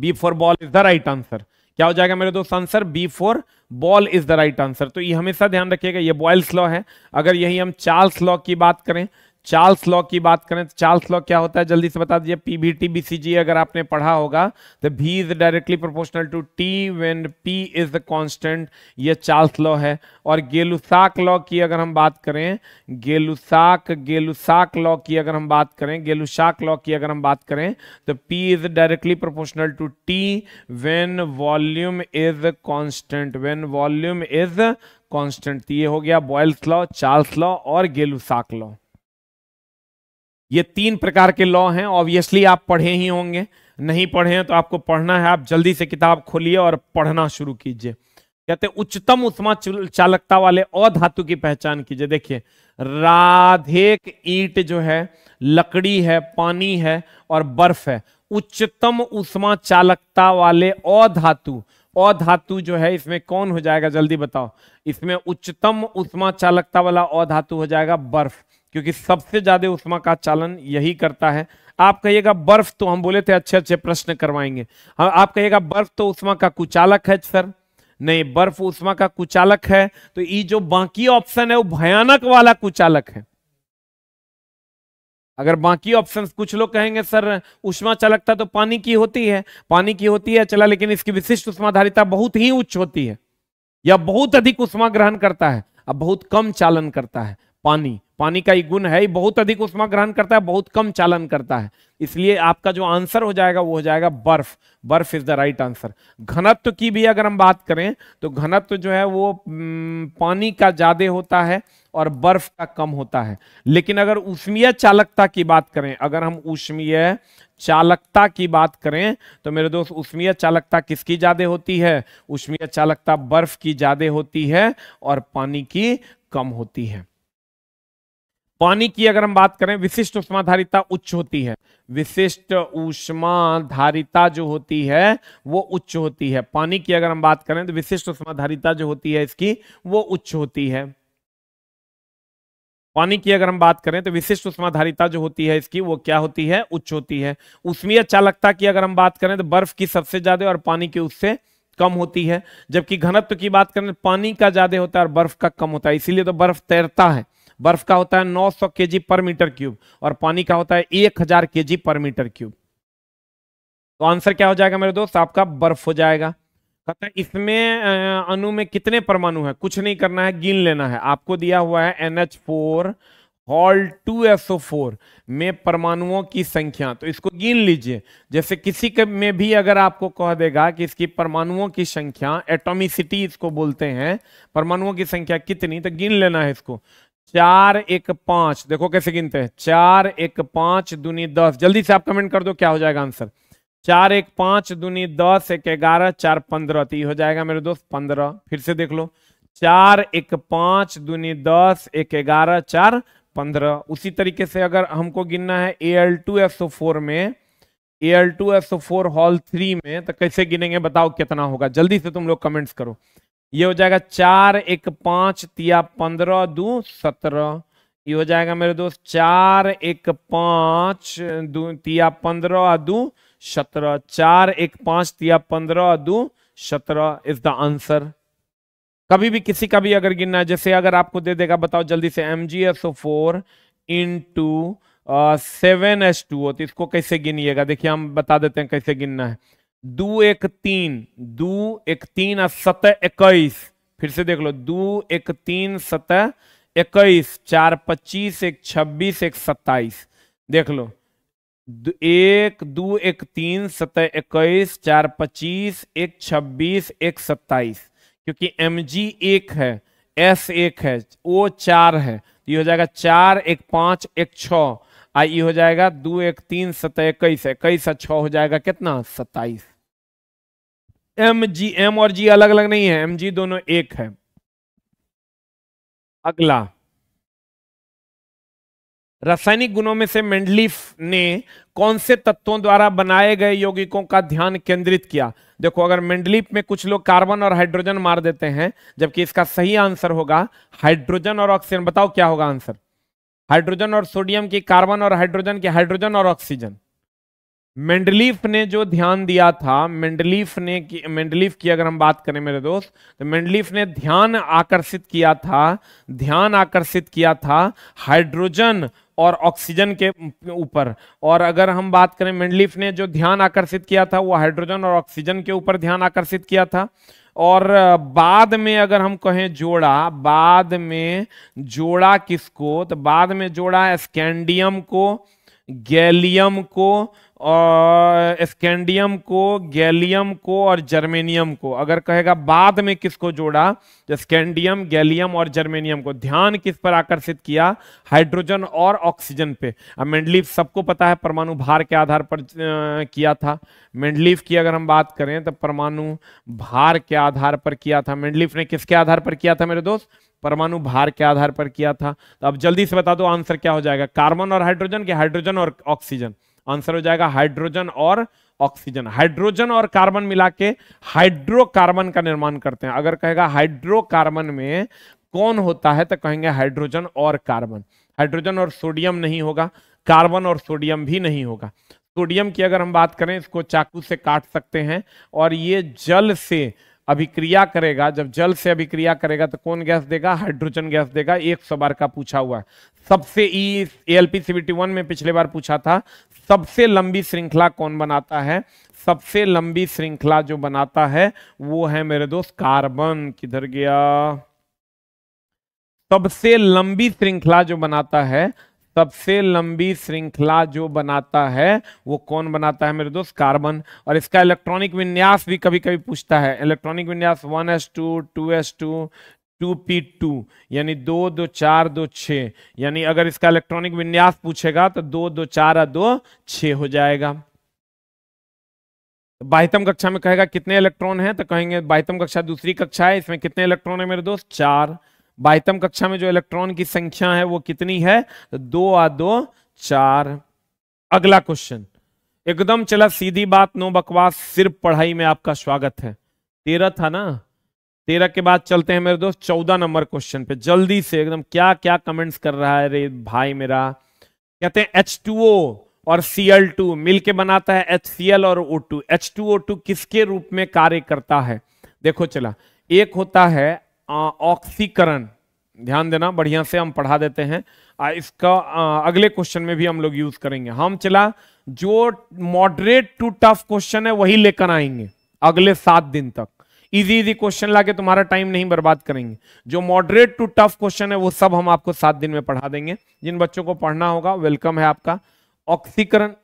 B for ball is the right answer. क्या हो जाएगा मेरे दोस्त answer, B for ball is the right answer. तो ये हमेशा ध्यान रखिएगा, ये बॉयल्स लॉ है। अगर यही हम चार्ल्स लॉ की बात करें, चार्ल्स लॉ की बात करें तो चार्ल्स लॉ क्या होता है जल्दी से बता दीजिए, पीबीटी बीसीजी अगर आपने पढ़ा होगा तो V is directly proportional to T when P is the constant, ये चार्ल्स लॉ है। और गे-लुसाक लॉ की अगर हम बात करें, गे-लुसाक लॉ की अगर हम बात करें, गे-लुसाक लॉ की अगर हम बात करें तो P is directly proportional to T when volume is constant, when volume is constant. ये हो गया बॉयल्स लॉ, चार्ल्स लॉ और गे-लुसाक लॉ। ये तीन प्रकार के लॉ हैं, ऑब्वियसली आप पढ़े ही होंगे, नहीं पढ़े हैं तो आपको पढ़ना है, आप जल्दी से किताब खोलिए और पढ़ना शुरू कीजिए। कहते उच्चतम उष्मा चालकता वाले अधातु की पहचान कीजिए। देखिए राधेक ईंट जो है, लकड़ी है, पानी है और बर्फ है, उच्चतम उष्मा चालकता वाले अधातु, अधातु जो है इसमें कौन हो जाएगा जल्दी बताओ, इसमें उच्चतम उष्मा चालकता वाला अधातु हो जाएगा बर्फ, क्योंकि सबसे ज्यादा उष्मा का चालन यही करता है। आप कहिएगा बर्फ, तो हम बोले थे अच्छे अच्छे प्रश्न करवाएंगे। आप कहिएगा बर्फ तो उष्मा का कुचालक है सर, नहीं बर्फ उष्मा का कुचालक है तो ये जो बाकी ऑप्शन है वो भयानक वाला कुचालक है। अगर बाकी ऑप्शंस, कुछ लोग कहेंगे सर उष्मा चालकता तो पानी की होती है, पानी की होती है चला, लेकिन इसकी विशिष्ट उष्माधारिता बहुत ही उच्च होती है या बहुत अधिक उष्मा ग्रहण करता है, अब बहुत कम चालन करता है। पानी, पानी का ही गुण है, ये बहुत अधिक उष्मा ग्रहण करता है, बहुत कम चालन करता है, इसलिए आपका जो आंसर हो जाएगा वो हो जाएगा बर्फ, बर्फ इज द राइट आंसर। घनत्व की भी अगर हम बात करें तो घनत्व जो है वो पानी का ज्यादा होता है और बर्फ का कम होता है। लेकिन अगर ऊष्मीय चालकता की बात करें, अगर हम ऊष्मीय चालकता की बात करें तो मेरे दोस्त ऊष्मीय चालकता किसकी ज्यादा होती है, ऊष्मीय चालकता बर्फ की ज्यादा होती है और पानी की कम होती है। पानी की अगर हम बात करें विशिष्ट उष्माधारिता उच्च होती है, विशिष्ट उष्माधारिता जो होती है वो उच्च होती है। पानी की अगर हम बात करें तो विशिष्ट उष्माधारिता जो होती है इसकी वो उच्च होती है। पानी की अगर हम बात करें तो विशिष्ट उष्माधारिता जो होती है इसकी वो क्या होती है, उच्च होती है। उष्मीय चालकता की अगर हम बात करें तो बर्फ की सबसे ज्यादा और पानी की उससे कम होती है, जबकि घनत्व की बात करें तो पानी का ज्यादा होता है और बर्फ का कम होता है, इसीलिए तो बर्फ तैरता है। बर्फ का होता है 900 केजी पर मीटर क्यूब और पानी का होता है 1000 केजी पर मीटर क्यूब। तो आंसर क्या हो जाएगा मेरे दोस्त, आपका बर्फ हो जाएगा। कहता है इसमें अणु में कितने परमाणु हैं, कुछ नहीं करना है, गिन लेना है। आपको दिया हुआ है NH4 हॉल 2SO4 में परमाणुओं की संख्या, तो इसको गिन लीजिए। जैसे किसी के में भी अगर आपको कह देगा कि इसकी परमाणुओं की संख्या, एटॉमिसिटी इसको बोलते हैं, परमाणुओं की संख्या कितनी, तो गिन लेना है इसको। 4, 1, 5, देखो कैसे गिनते हैं, 4, 1, 5, दूनी 10। जल्दी से आप कमेंट कर दो क्या हो जाएगा आंसर, 4, 1, 5, दूनी 10, 1, 11, 4, 15, तो ये हो जाएगा मेरे दोस्त 15। फिर से देख लो, 4, 1, 5, दूनी 10, 1, 11, 4, 15। उसी तरीके से अगर हमको गिनना है Al2SO4 में, Al2SO4 हॉल 3 में, तो कैसे गिनेंगे बताओ कितना होगा, जल्दी से तुम लोग कमेंट्स करो। ये हो जाएगा 4 × 1 तिया 15 दू 17। ये हो जाएगा मेरे दोस्त 4 × 5 तिया 15 दू 17। 4 × 5 तिया 15 दू 17 इज द आंसर। कभी भी किसी का भी अगर गिनना है, जैसे अगर आपको दे देगा बताओ जल्दी से MgSO4 into 7H2O, तो इसको कैसे गिनिएगा? देखिए हम बता देते हैं कैसे गिनना है। 2 × 3 सतह 21, फिर से देख लो 2 × 3 सतह 21, 4 × 25 1 26 1 27, देख लो 2 × 3 सतह 21 4 × 25 1 26 1 27, क्योंकि Mg 1 है, S 1 है, O 4 है। ये हो जाएगा 4 × 5 1 6, ये हो जाएगा 2 × 3 सतह 21 21 हो जाएगा कितना 27। M और G अलग अलग नहीं है, Mg दोनों एक है। अगला, रासायनिक गुणों में से मेंडलीफ ने कौन से तत्वों द्वारा बनाए गए यौगिकों का ध्यान केंद्रित किया? देखो अगर मेंडलीफ में कुछ लोग कार्बन और हाइड्रोजन मार देते हैं, जबकि इसका सही आंसर होगा हाइड्रोजन और ऑक्सीजन। बताओ क्या होगा आंसर? हाइड्रोजन और सोडियम की कार्बन और हाइड्रोजन की हाइड्रोजन और ऑक्सीजन। मेंडलीफ ने जो ध्यान दिया था, मेंडलीफ की अगर हम बात करें मेरे दोस्त, तो मेंडलीफ ने ध्यान आकर्षित किया था हाइड्रोजन और ऑक्सीजन के ऊपर। और अगर हम बात करें मेंडलीफ ने जो ध्यान आकर्षित किया था वो हाइड्रोजन और ऑक्सीजन के ऊपर ध्यान आकर्षित किया था। और बाद में अगर हम कहें जोड़ा, बाद में जोड़ा किसको? तो बाद में जोड़ा स्कैंडियम को, गैलियम को, और जर्मेनियम को। अगर कहेगा बाद में किसको जोड़ा, तो स्कैंडियम, गैलियम और जर्मेनियम को। ध्यान किस पर आकर्षित किया? हाइड्रोजन और ऑक्सीजन पे। अब मेंडलीफ सबको पता है परमाणु भार के आधार पर किया था। मेंडलीफ की अगर हम बात करें तो परमाणु भार के आधार पर किया था। मेंडलीफ ने किसके आधार पर किया था मेरे दोस्त? परमाणु भार के आधार पर किया था। तो अब जल्दी से बता दो आंसर क्या हो जाएगा? कार्बन और हाइड्रोजन के हाइड्रोजन और ऑक्सीजन। आंसर हो जाएगा हाइड्रोजन और ऑक्सीजन। हाइड्रोजन और कार्बन मिला के हाइड्रोकार्बन का निर्माण करते हैं। अगर कहेगा हाइड्रोकार्बन में कौन होता है, तो कहेंगे हाइड्रोजन और कार्बन। हाइड्रोजन और सोडियम नहीं होगा, कार्बन और सोडियम भी नहीं होगा। सोडियम की अगर हम बात करें, इसको चाकू से काट सकते हैं और ये जल से अभिक्रिया करेगा। जब जल से अभिक्रिया करेगा तो कौन गैस देगा? हाइड्रोजन गैस देगा। 100 बार का पूछा हुआ है। सबसे ALP CBBT 1 में पिछले बार पूछा था सबसे लंबी श्रृंखला कौन बनाता है? सबसे लंबी श्रृंखला जो बनाता है वो है मेरे दोस्त कार्बन। किधर गया? सबसे लंबी श्रृंखला जो बनाता है वो कौन बनाता है मेरे दोस्त? कार्बन। और इसका इलेक्ट्रॉनिक विन्यास भी कभी कभी पूछता है। इलेक्ट्रॉनिक विन्यास 1s2 2s2 2p2 यानी 2 2 4 2 6, यानी अगर इसका इलेक्ट्रॉनिक विन्यास पूछेगा तो 2 2 4 2 6 हो जाएगा। बाह्यतम कक्षा में कहेगा कितने इलेक्ट्रॉन हैं, तो कहेंगे बाह्यतम कक्षा दूसरी कक्षा है, इसमें कितने इलेक्ट्रॉन है मेरे दोस्त? 4। बाह्यतम कक्षा में जो इलेक्ट्रॉन की संख्या है वो कितनी है? तो 2 और 2 4। अगला क्वेश्चन, एकदम चला सीधी बात, नो बकवास, सिर्फ पढ़ाई में आपका स्वागत है। 13 था ना, 13 के बाद चलते हैं मेरे दोस्त 14 नंबर क्वेश्चन पे। जल्दी से एकदम क्या क्या कमेंट्स कर रहा है रे भाई मेरा। कहते हैं H2O और Cl2 मिलके बनाता है HCl और O2। H2O2 किसके रूप में कार्य करता है? देखो चला, एक होता है ऑक्सीकरण, ध्यान देना बढ़िया से हम पढ़ा देते हैं, इसका अगले क्वेश्चन में भी हम लोग यूज करेंगे। हम चला जो मॉडरेट टू टफ क्वेश्चन है वही लेकर आएंगे अगले 7 दिन तक। इजी इजी क्वेश्चन लाके तुम्हारा टाइम नहीं बर्बाद करेंगे। जो मॉडरेट टू टफ क्वेश्चन है वो सब हम आपको 7 दिन में पढ़ा देंगे। जिन बच्चों को पढ़ना होगा वेलकम है आपका। ऑक्सीकरण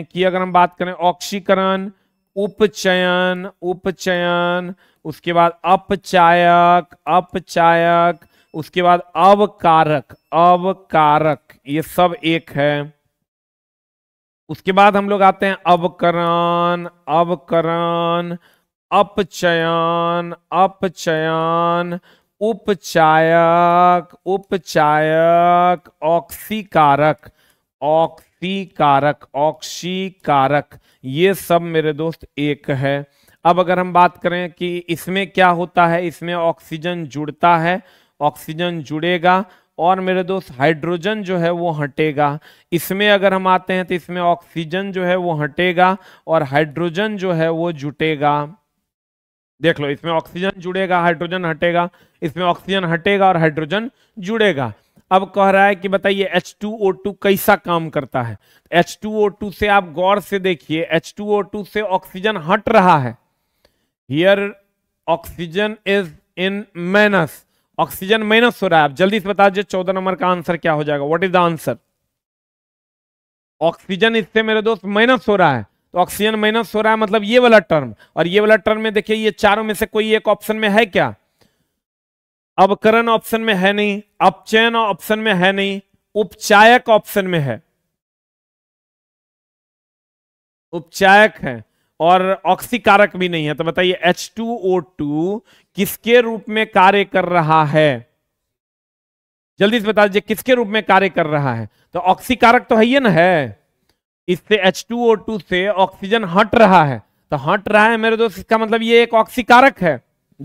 की अगर हम बात करें, ऑक्सीकरण, उपचयन, उसके बाद अपचायक, उसके बाद अवकारक, ये सब एक है। उसके बाद हम लोग आते हैं अवकरण, अपचयन, उपचायक, ऑक्सीकारक, टी कारक, ऑक्सी कारक, ये सब मेरे दोस्त एक है। अब अगर हम बात करें कि इसमें क्या होता है, इसमें ऑक्सीजन जुड़ता है, ऑक्सीजन जुड़ेगा और मेरे दोस्त हाइड्रोजन जो है वो हटेगा। इसमें अगर हम आते हैं तो इसमें ऑक्सीजन जो है वो हटेगा और हाइड्रोजन जो है वो जुटेगा। देख लो, इसमें ऑक्सीजन जुड़ेगा, हाइड्रोजन हटेगा, इसमें ऑक्सीजन हटेगा और हाइड्रोजन जुड़ेगा। अब कह रहा है कि बताइए H2O2 कैसा काम करता है। H2O2 से आप गौर से देखिए, H2O2 से ऑक्सीजन हट रहा है। Here oxygen is in minus, oxygen minus हो रहा है। आप जल्दी से बता दीजिए 14 नंबर का आंसर क्या हो जाएगा, what is the answer. Oxygen इससे मेरे दोस्त माइनस हो रहा है, तो ऑक्सीजन माइनस हो रहा है मतलब ये वाला टर्म और ये वाला टर्म में देखिए ये चारों में से कोई एक ऑप्शन में है क्या। अवकरण ऑप्शन में है नहीं, अपचयन ऑप्शन में है नहीं, उपचायक ऑप्शन में है, उपचायक है और ऑक्सीकारक भी नहीं है। तो बताइए H2O2 किसके रूप में कार्य कर रहा है, जल्दी से बता दीजिए किसके रूप में कार्य कर रहा है। तो ऑक्सीकारक तो है ही ना, है इससे H2O2 से ऑक्सीजन हट रहा है, तो हट रहा है मेरे दोस्त इसका मतलब ये एक ऑक्सीकारक है।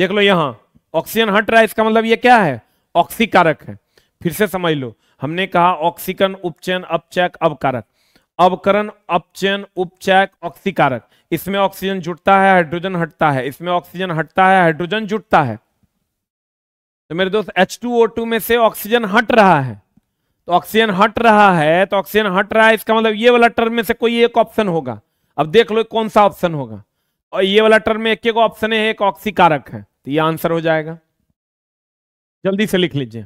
देख लो यहां ऑक्सीजन हट रहा है, इसका मतलब ये क्या है, ऑक्सीकारक है। फिर से समझ लो, हमने कहा ऑक्सीकरण, उपचयन, अपचयक, अवकारक, अवकरण, अपचयन, उपचयक, ऑक्सीकारक। इसमें ऑक्सीजन जुटता है, हाइड्रोजन हटता है, इसमें ऑक्सीजन हटता है, हाइड्रोजन जुटता है। तो मेरे दोस्त H2O2 में से ऑक्सीजन हट रहा है, तो ऑक्सीजन हट रहा है, तो ऑक्सीजन हट रहा है इसका मतलब ये वाला टर्म में से कोई एक ऑप्शन होगा। अब देख लो कौन सा ऑप्शन होगा, और ये वाला टर्म में एक ऑप्शन है, एक ऑक्सीकारक है, तो ये आंसर हो जाएगा। जल्दी से लिख लीजिए।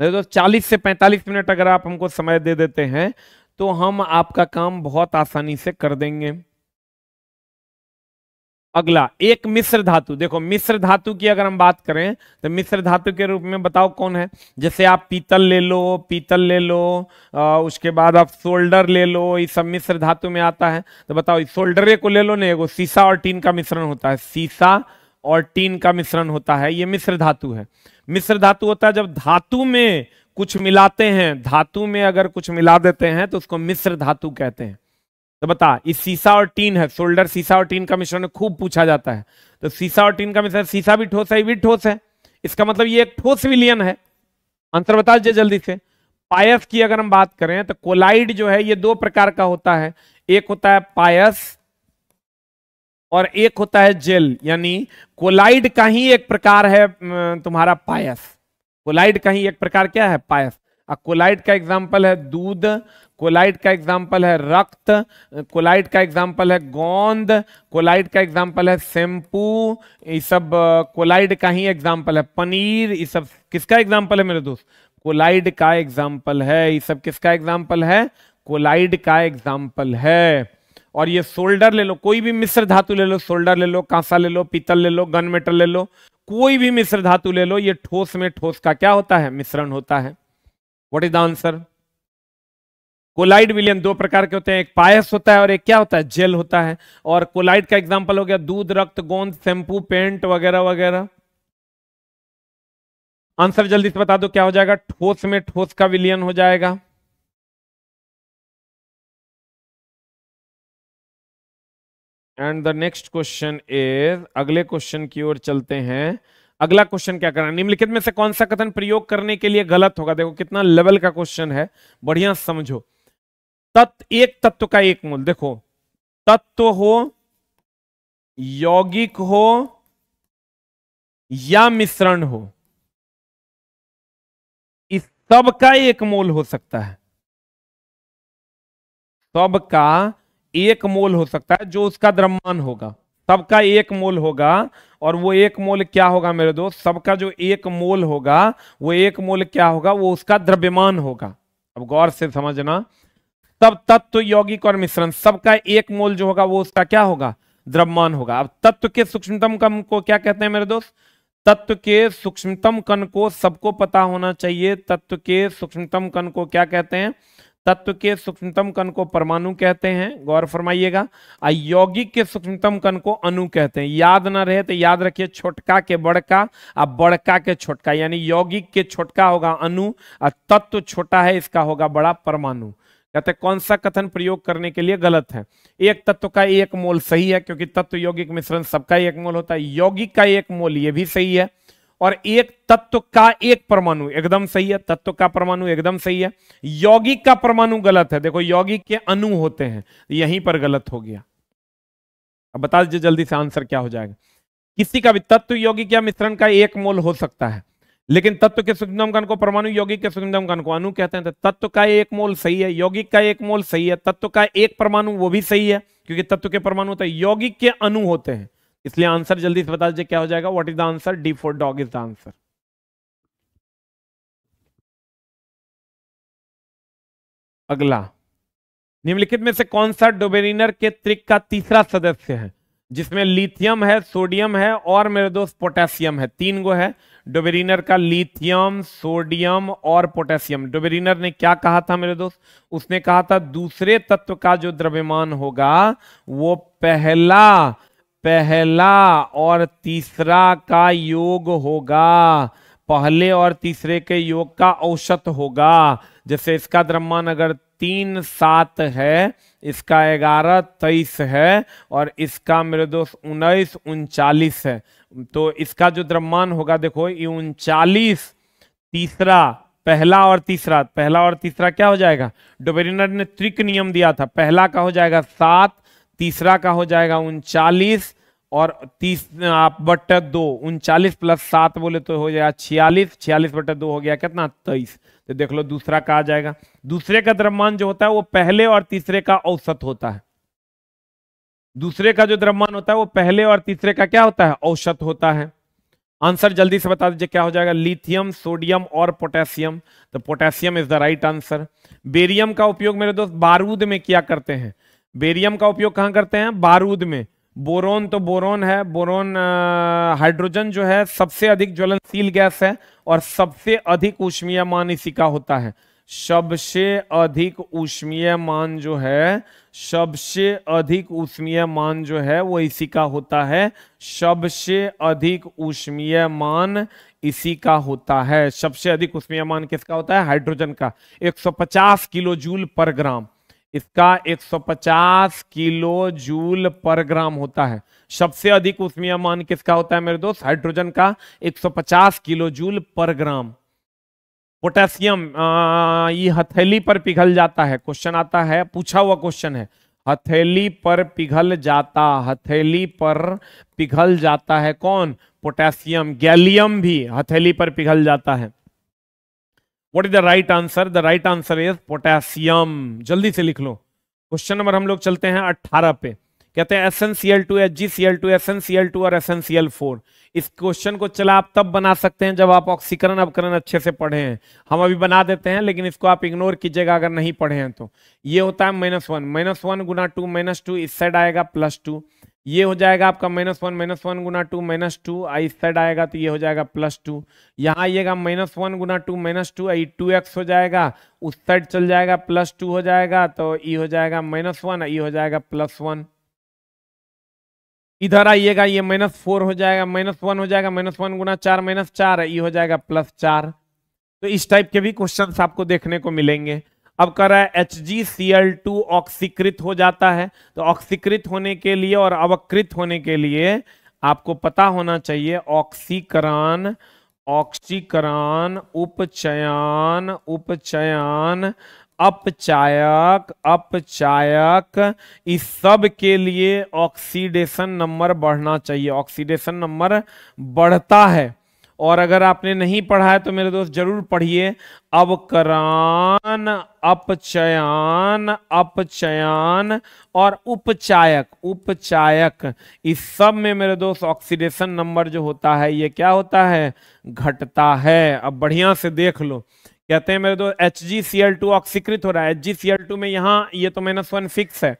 मेरे दोस्त 40 से 45 मिनट अगर आप हमको समय दे देते हैं तो हम आपका काम बहुत आसानी से कर देंगे। अगला एक मिश्र धातु, देखो मिश्र धातु की अगर हम बात करें तो मिश्र धातु के रूप में बताओ कौन है। जैसे आप पीतल ले लो, पीतल ले लो, उसके बाद आप सोल्डर ले लो, ये सब मिश्र धातु में आता है। तो बताओ सोल्डरे को ले लो ना, एगो सीसा और टीन का मिश्रण होता है, सीसा और टीन का मिश्रण होता है, ये मिश्र धातु है। मिश्र धातु होता है जब धातु में कुछ मिलाते हैं, धातु में अगर कुछ मिला देते हैं तो उसको मिश्र धातु कहते हैं। तो बता इस सीसा और टीन है, सोल्डर सीसा और टीन का मिश्रण खूब पूछा जाता है। तो सीसा और टीन का मिश्रण, सीसा भी ठोस है, ये भी ठोस है, इसका मतलब ये एक ठोस विलयन है। आंसर बता दीजिए जल्दी से। पायस की अगर हम बात करें तो कोलाइड जो है ये दो प्रकार का होता है, एक होता है पायस और एक होता है जेल, यानी कोलाइड का ही एक प्रकार है तुम्हारा पायस। कोलाइड का ही एक प्रकार क्या है, पायस। कोलाइड का एग्जाम्पल है दूध, कोलाइड का एग्जाम्पल है रक्त, कोलाइड का एग्जाम्पल है गोंद, कोलाइड का एग्जाम्पल है शैम्पू, ये सब कोलाइड का ही एग्जाम्पल है। पनीर, ये सब किसका एग्जाम्पल है मेरे दोस्त, कोलाइड का एग्जाम्पल है। ये सब किसका एग्जाम्पल है, कोलाइड का एग्जाम्पल है। और ये सोल्डर ले लो, कोई भी मिश्र धातु ले लो, सोल्डर ले लो, कांसा ले लो, पीतल ले लो, गन मेटल ले लो, कोई भी मिश्र धातु ले लो, ये ठोस में ठोस का क्या होता है, मिश्रण होता है। What is the answer. Colloid विलयन दो प्रकार के होते हैं, एक पायस होता है और एक क्या होता है, जेल होता है। और कोलाइड का एग्जाम्पल हो गया दूध, रक्त, गोंद, शैम्पू, पेंट वगैरह वगैरह। आंसर जल्दी से बता दो क्या हो जाएगा, ठोस में ठोस का विलयन हो जाएगा। And the next question is, अगले क्वेश्चन की ओर चलते हैं। अगला क्वेश्चन क्या करना, निम्नलिखित में से कौन सा कथन प्रयोग करने के लिए गलत होगा। देखो कितना लेवल का क्वेश्चन है, बढ़िया समझो। एक तत्व का एक मूल, देखो तत्व हो, यौगिक हो या मिश्रण हो, इस सब का एक मूल हो सकता है, सब का एक मोल हो सकता है जो उसका द्रव्यमान होगा। सबका एक मोल होगा और वो एक मोल क्या होगा मेरे दोस्त, सबका जो एक मोल होगा वो एक मोल क्या होगा, वो उसका द्रव्यमान होगा। अब गौर से समझना, सब तत्व, यौगिक और मिश्रण, सबका एक मोल जो होगा वो उसका क्या होगा, द्रव्यमान होगा। अब तत्व के सूक्ष्मतम कण को क्या कहते हैं मेरे दोस्त, तत्व के सूक्ष्मतम कण को सबको पता होना चाहिए। तत्व के सूक्ष्मतम कण को क्या कहते हैं, तत्व के सूक्ष्मतम कण को परमाणु कहते हैं। गौर फरमाइएगा। अयौगिक के सूक्ष्मतम कण को अणु कहते हैं। याद ना रहे तो याद रखिए, छोटका के बड़का और बड़का के छोटका, यानी यौगिक के छोटका होगा अणु और तत्व छोटा है इसका होगा बड़ा परमाणु। कहते कौन सा कथन प्रयोग करने के लिए गलत है? एक तत्व का एक मोल सही है क्योंकि तत्व यौगिक मिश्रण सबका एक मोल होता है। यौगिक का एक मोल ये भी सही है, और एक तत्व का एक परमाणु एकदम सही है, तत्व का परमाणु एकदम सही है। यौगिक का परमाणु गलत है, देखो यौगिक के अणु होते हैं, यहीं पर गलत हो गया। अब बता दीजिए जल्दी से आंसर क्या हो जाएगा। किसी का भी तत्व यौगिक या मिश्रण का एक मोल हो सकता है, लेकिन तत्व के सूक्ष्मतम कण को परमाणु, यौगिक के सूक्ष्मतम कण को अणु कहते हैं। तो तत्व का एक मोल सही है, यौगिक का एक मोल सही है, तत्व का एक परमाणु वो भी सही है क्योंकि तत्व के परमाणु होते हैं, यौगिक के अणु होते हैं। इसलिए आंसर जल्दी से बता दीजिए क्या हो जाएगा। What is the answer? D for dog is the answer. अगला, निम्नलिखित में से कौन सा डोबेरिनर के त्रिक का तीसरा सदस्य है जिसमें लिथियम है, सोडियम है और मेरे दोस्त पोटेशियम है? तीन गो है डोबेरिनर का, लिथियम, सोडियम और पोटेशियम। डोबेरिनर ने क्या कहा था मेरे दोस्त? उसने कहा था दूसरे तत्व का जो द्रव्यमान होगा वो पहला और तीसरा का योग होगा, पहले और तीसरे के योग का औसत होगा। जैसे इसका द्रव्यमान अगर 3, 7 है, इसका 11, 23 है और इसका मेरे दोस्त 19, 39 है, तो इसका जो द्रव्यमान होगा देखो ये 39, तीसरा, पहला और तीसरा क्या हो जाएगा? डोबेरिनर ने त्रिक नियम दिया था, पहला का हो जाएगा 7, तीसरा का हो जाएगा 39 और 30/2, 39 + 7 बोले तो हो जाएगा 46, 46/2 हो गया कितना? 23। तो देख लो दूसरा का आ जाएगा। दूसरे का द्रव्यमान जो होता है वो पहले और तीसरे का औसत होता है। दूसरे का जो द्रव्यमान होता है वो पहले और तीसरे का क्या होता है? औसत होता है। आंसर जल्दी से बता दीजिए क्या हो जाएगा? लिथियम, सोडियम और पोटेशियम। तो potassium is the right answer. Barium का उपयोग मेरे दोस्त बारूद में किया करते हैं। बेरियम का उपयोग कहाँ करते हैं? बारूद में। बोरोन तो बोरोन है, बोरोन हाइड्रोजन जो है सबसे अधिक ज्वलनशील गैस है और सबसे अधिक ऊष्मीय मान इसी का होता है। सबसे अधिक ऊष्मीय मान जो है वो इसी का होता है। सबसे अधिक ऊष्मीय मान किसका होता है? हाइड्रोजन का। 150 किलो जूल पर ग्राम, इसका 150 किलो जूल पर ग्राम होता है। सबसे अधिक ऊष्मीय मान किसका होता है मेरे दोस्त? हाइड्रोजन का, 150 किलो जूल पर ग्राम। पोटेशियम ये हथेली पर पिघल जाता है, क्वेश्चन आता है, पूछा हुआ क्वेश्चन है, हथेली पर पिघल जाता है कौन? पोटेशियम। गैलियम भी हथेली पर पिघल जाता है। What is the right answer? The right answer is potassium. जल्दी से लिख लो। क्वेश्चन नंबर हम लोग चलते हैं 18 पे। कहते हैं SnCl2, HgCl2, SnCl2 और SnCl4। इस क्वेश्चन को चला आप तब बना सकते हैं जब आप ऑक्सीकरण अवकरण अच्छे से पढ़े हैं। हम अभी बना देते हैं लेकिन इसको आप इग्नोर कीजिएगा अगर नहीं पढ़े हैं तो। ये होता है -1 गुना 2 -2, इस साइड आएगा +2, ये हो जाएगा आपका -1 गुना 2 -2, इस साइड आएगा तो ये हो जाएगा +2। यहाँ आइएगा -1 गुना 2 -2, ये 2x हो जाएगा, उस साइड चल जाएगा +2 हो जाएगा, तो ये हो जाएगा -1, ये हो जाएगा +1। इधर आइएगा, ये -4 हो जाएगा, -1 हो जाएगा, -1 गुना 4 -4, ये हो जाएगा +4। तो इस टाइप के भी क्वेश्चन आपको देखने को मिलेंगे। अब कह रहा है HgCl2 ऑक्सीकृत हो जाता है, तो ऑक्सीकृत होने के लिए और अवकृत होने के लिए आपको पता होना चाहिए ऑक्सीकरण, उपचयन, अपचायक, इस सब के लिए ऑक्सीडेशन नंबर बढ़ना चाहिए। ऑक्सीडेशन नंबर बढ़ता है। और अगर आपने नहीं पढ़ा है तो मेरे दोस्त जरूर पढ़िए। अवकरण, अपचयन और उपचायक, इस सब में मेरे दोस्त ऑक्सीडेशन नंबर जो होता है ये क्या होता है? घटता है। अब बढ़िया से देख लो। कहते हैं मेरे दोस्त HgCl2 ऑक्सीकृत हो रहा है। HgCl2 में यहाँ ये तो -1 फिक्स है,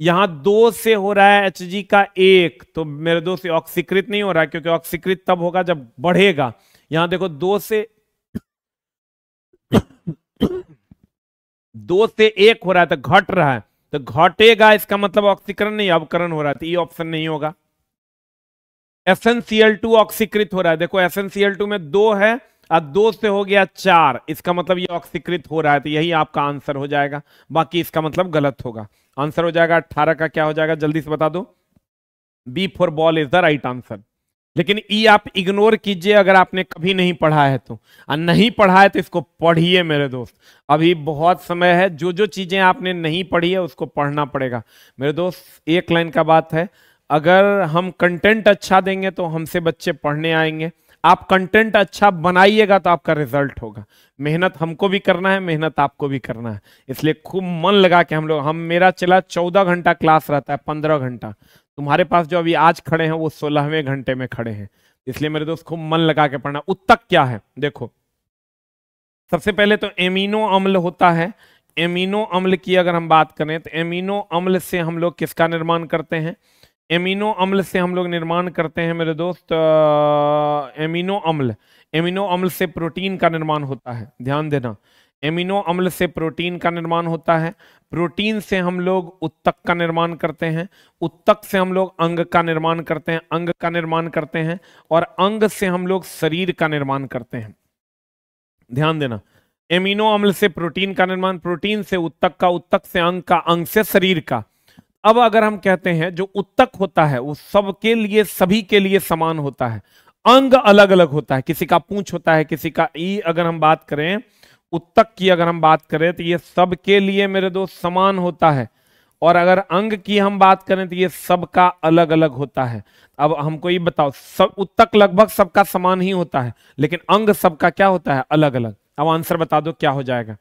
यहाँ 2 से हो रहा है Hg का 1, तो मेरे दोस्त ऑक्सीकृत नहीं हो रहा क्योंकि ऑक्सीकृत तब होगा जब बढ़ेगा। यहाँ देखो 2 से दो से एक हो रहा है तो घट रहा है, तो घटेगा इसका मतलब ऑक्सीकरण नहीं अवकरण हो रहा है, तो ये ऑप्शन नहीं होगा। SnCl2 ऑक्सीकृत हो रहा है, देखो SnCl2 में दो है और दो से हो गया चार, इसका मतलब ये ऑक्सीकृत हो रहा है, तो यही आपका आंसर हो जाएगा, बाकी इसका मतलब गलत होगा। आंसर हो जाएगा 18 का क्या हो जाएगा जल्दी से बता दो, B for ball is the right answer. लेकिन ई आप इग्नोर कीजिए अगर आपने कभी नहीं पढ़ा है तो, और नहीं पढ़ा है तो इसको पढ़िए मेरे दोस्त, अभी बहुत समय है, जो जो चीजें आपने नहीं पढ़ी है उसको पढ़ना पड़ेगा मेरे दोस्त। एक लाइन का बात है, अगर हम कंटेंट अच्छा देंगे तो हमसे बच्चे पढ़ने आएंगे, आप कंटेंट अच्छा बनाइएगा तो आपका रिजल्ट होगा। मेहनत हमको भी करना है, मेहनत आपको भी करना है, इसलिए खूब मन लगा के हम लोग, हम मेरा चला 14 घंटा क्लास रहता है, 15 घंटा, तुम्हारे पास जो अभी आज खड़े हैं वो 16वें घंटे में खड़े हैं, इसलिए मेरे दोस्त खूब मन लगा के पढ़ना। उत्तक क्या है देखो, सबसे पहले तो एमिनो अम्ल होता है, एमिनो अम्ल की अगर हम बात करें तो एमिनो अम्ल से हम लोग किसका निर्माण करते हैं, एमिनो अम्ल से हम लोग निर्माण करते हैं मेरे दोस्त एमिनो अम्ल से प्रोटीन का निर्माण होता है, ध्यान देना, एमिनो अम्ल से प्रोटीन का निर्माण होता है, प्रोटीन से हम लोग उत्तक का निर्माण करते हैं, उत्तक से हम लोग अंग का निर्माण करते हैं, अंग का निर्माण करते हैं, और अंग से हम लोग शरीर का निर्माण करते हैं, ध्यान देना। एमिनो अम्ल से प्रोटीन का निर्माण, प्रोटीन से उत्तक का, उत्तक से अंग का, अंग से शरीर का। अब अगर हम कहते हैं जो उत्तक होता है वो सबके लिए, सभी के लिए समान होता है, अंग अलग अलग होता है, किसी का पूंछ होता है, किसी का ई, अगर हम बात करें उत्तक की अगर हम बात करें तो ये सबके लिए मेरे दोस्त समान होता है, और अगर अंग की हम बात करें तो ये सबका अलग अलग होता है। अब हमको ये बताओ, सब उत्तक लगभग सबका समान ही होता है, लेकिन अंग सबका क्या होता है, अलग अलग। अब आंसर बता दो क्या हो जाएगा।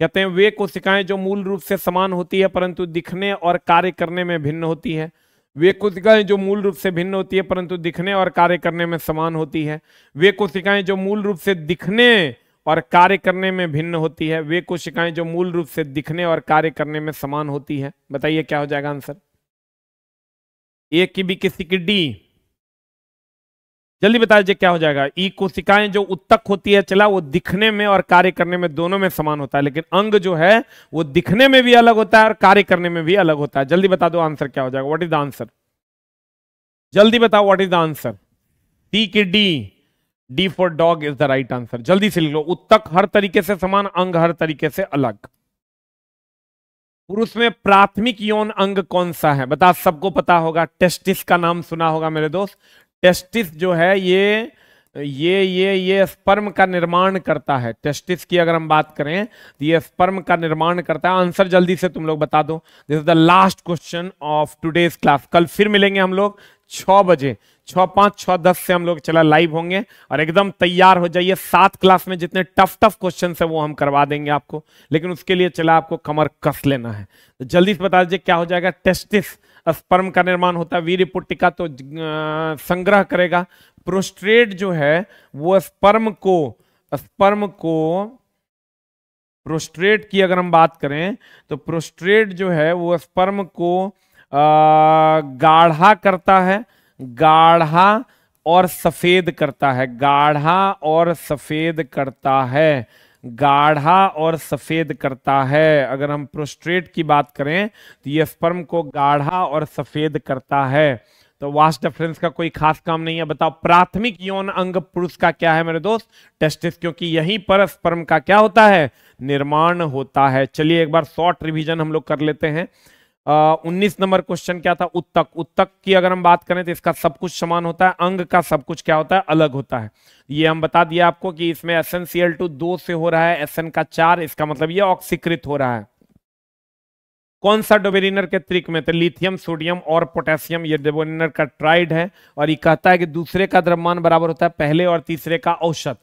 कहते हैं वे कोशिकाएं जो मूल रूप से समान होती है परंतु दिखने और कार्य करने में भिन्न होती है, वे कोशिकाएं जो मूल रूप से भिन्न होती है परंतु दिखने और कार्य करने में समान होती है, वे कोशिकाएं जो मूल रूप से दिखने और कार्य करने में भिन्न होती है, वे कोशिकाएं जो मूल रूप से दिखने और कार्य करने में समान होती है, बताइए क्या हो जाएगा आंसर। ए की बी किसी की डी, जल्दी बता दीजिए क्या हो जाएगा। ई कोशिकाएं जो उत्तक होती है चला वो दिखने में और कार्य करने में दोनों में समान होता है, लेकिन अंग जो है वो दिखने में भी अलग होता है और कार्य करने में भी अलग होता है। जल्दी बता दो आंसर क्या हो जाएगा, व्हाट इज द आंसर, जल्दी बताओ what is the answer. C की D, D for dog is the right answer, जल्दी से लिख लो। उत्तक हर तरीके से समान, अंग हर तरीके से अलग। पुरुष में प्राथमिक यौन अंग कौन सा है, बता, सबको पता होगा, टेस्टिस का नाम सुना होगा मेरे दोस्त। टेस्टिस जो है ये स्पर्म का निर्माण करता है, टेस्टिस की अगर हम बात करें तो ये स्पर्म का निर्माण करता है। आंसर जल्दी से तुम लोग बता दो, this is the last question of today's class. कल फिर मिलेंगे हम लोग 6 बजे, 6:05, 6:10 से हम लोग चला लाइव होंगे, और एकदम तैयार हो जाइए। 7 क्लास में जितने टफ क्वेश्चन है वो हम करवा देंगे आपको, लेकिन उसके लिए चला आपको कमर कस लेना है। तो जल्दी से बता दीजिए क्या हो जाएगा। टेस्टिस स्पर्म का निर्माण होता है, वीर्यपुट्टिका तो संग्रह करेगा, प्रोस्टेट जो है वो स्पर्म को प्रोस्टेट की अगर हम बात करें तो प्रोस्टेट जो है वो स्पर्म को गाढ़ा करता है, गाढ़ा और सफेद करता है, गाढ़ा और सफेद करता है, गाढ़ा और सफेद करता है। अगर हम प्रोस्टेट की बात करें तो ये स्पर्म को गाढ़ा और सफेद करता है। तो वास्ट डिफरेंस का कोई खास काम नहीं है। बताओ प्राथमिक यौन अंग पुरुष का क्या है मेरे दोस्त, टेस्टिस, क्योंकि यहीं पर स्पर्म का क्या होता है, निर्माण होता है। चलिए एक बार शॉर्ट रिवीजन हम लोग कर लेते हैं। 19 नंबर क्वेश्चन क्या था, उत्तक। उत्तक की अगर हम बात करें तो इसका सब कुछ समान होता है, अंग का सब कुछ क्या होता है, अलग होता है। ये हम बता दिया आपको कि इसमें SnCl2 2 से हो रहा है, Sn का 4, इसका मतलब ये ऑक्सीकृत हो रहा है। कौन सा डोबेरिनर के त्रिक में, तो लिथियम, सोडियम और पोटेशियम, ये डोबेरिनर का ट्राइड है, और ये कहता है कि दूसरे का द्रव्यमान बराबर होता है पहले और तीसरे का औसत।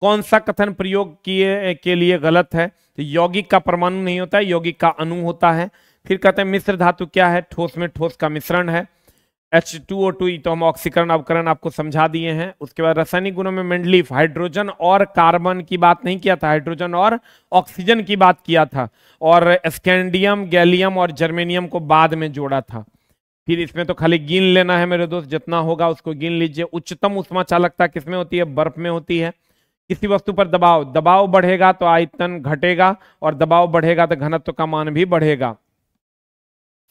कौन सा कथन प्रयोग किए के लिए गलत है, तो यौगिक का परमाणु नहीं होता है, यौगिक का अणु होता है। फिर कहते हैं मिश्र धातु क्या है, ठोस में ठोस का मिश्रण है। H2O2 तो हम ऑक्सीकरण अवकरण आपको समझा दिए हैं। उसके बाद रासायनिक गुणों में मेंडलीफ हाइड्रोजन और कार्बन की बात नहीं किया था, हाइड्रोजन और ऑक्सीजन की बात किया था, और स्कैंडियम, गैलियम और जर्मेनियम को बाद में जोड़ा था। फिर इसमें तो खाली गिन लेना है मेरे दोस्त, जितना होगा उसको गिन लीजिए। उच्चतम ऊष्मा चालकता किसमें होती है, बर्फ में होती है। किसी वस्तु पर दबाव, दबाव बढ़ेगा तो आयतन घटेगा और दबाव बढ़ेगा तो घनत्व का मान भी बढ़ेगा।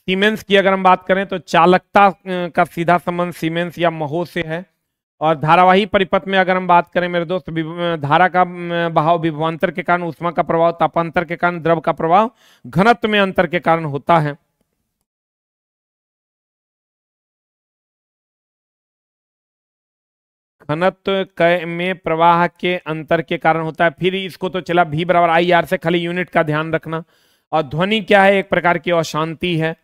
सीमेंस की अगर हम बात करें तो चालकता का सीधा संबंध सीमेंस या महो से है। और धारावाही परिपथ में अगर हम बात करें मेरे दोस्त, धारा का बहाव विभवांतर के कारण, ऊष्मा का प्रभाव तापांतर के कारण, द्रव का प्रभाव घनत्व में अंतर के कारण होता है। घनत्व में प्रवाह के अंतर के कारण होता है। फिर इसको तो चला भी बराबर आई आर से, खाली यूनिट का ध्यान रखना। और ध्वनि क्या है, एक प्रकार की अशांति है।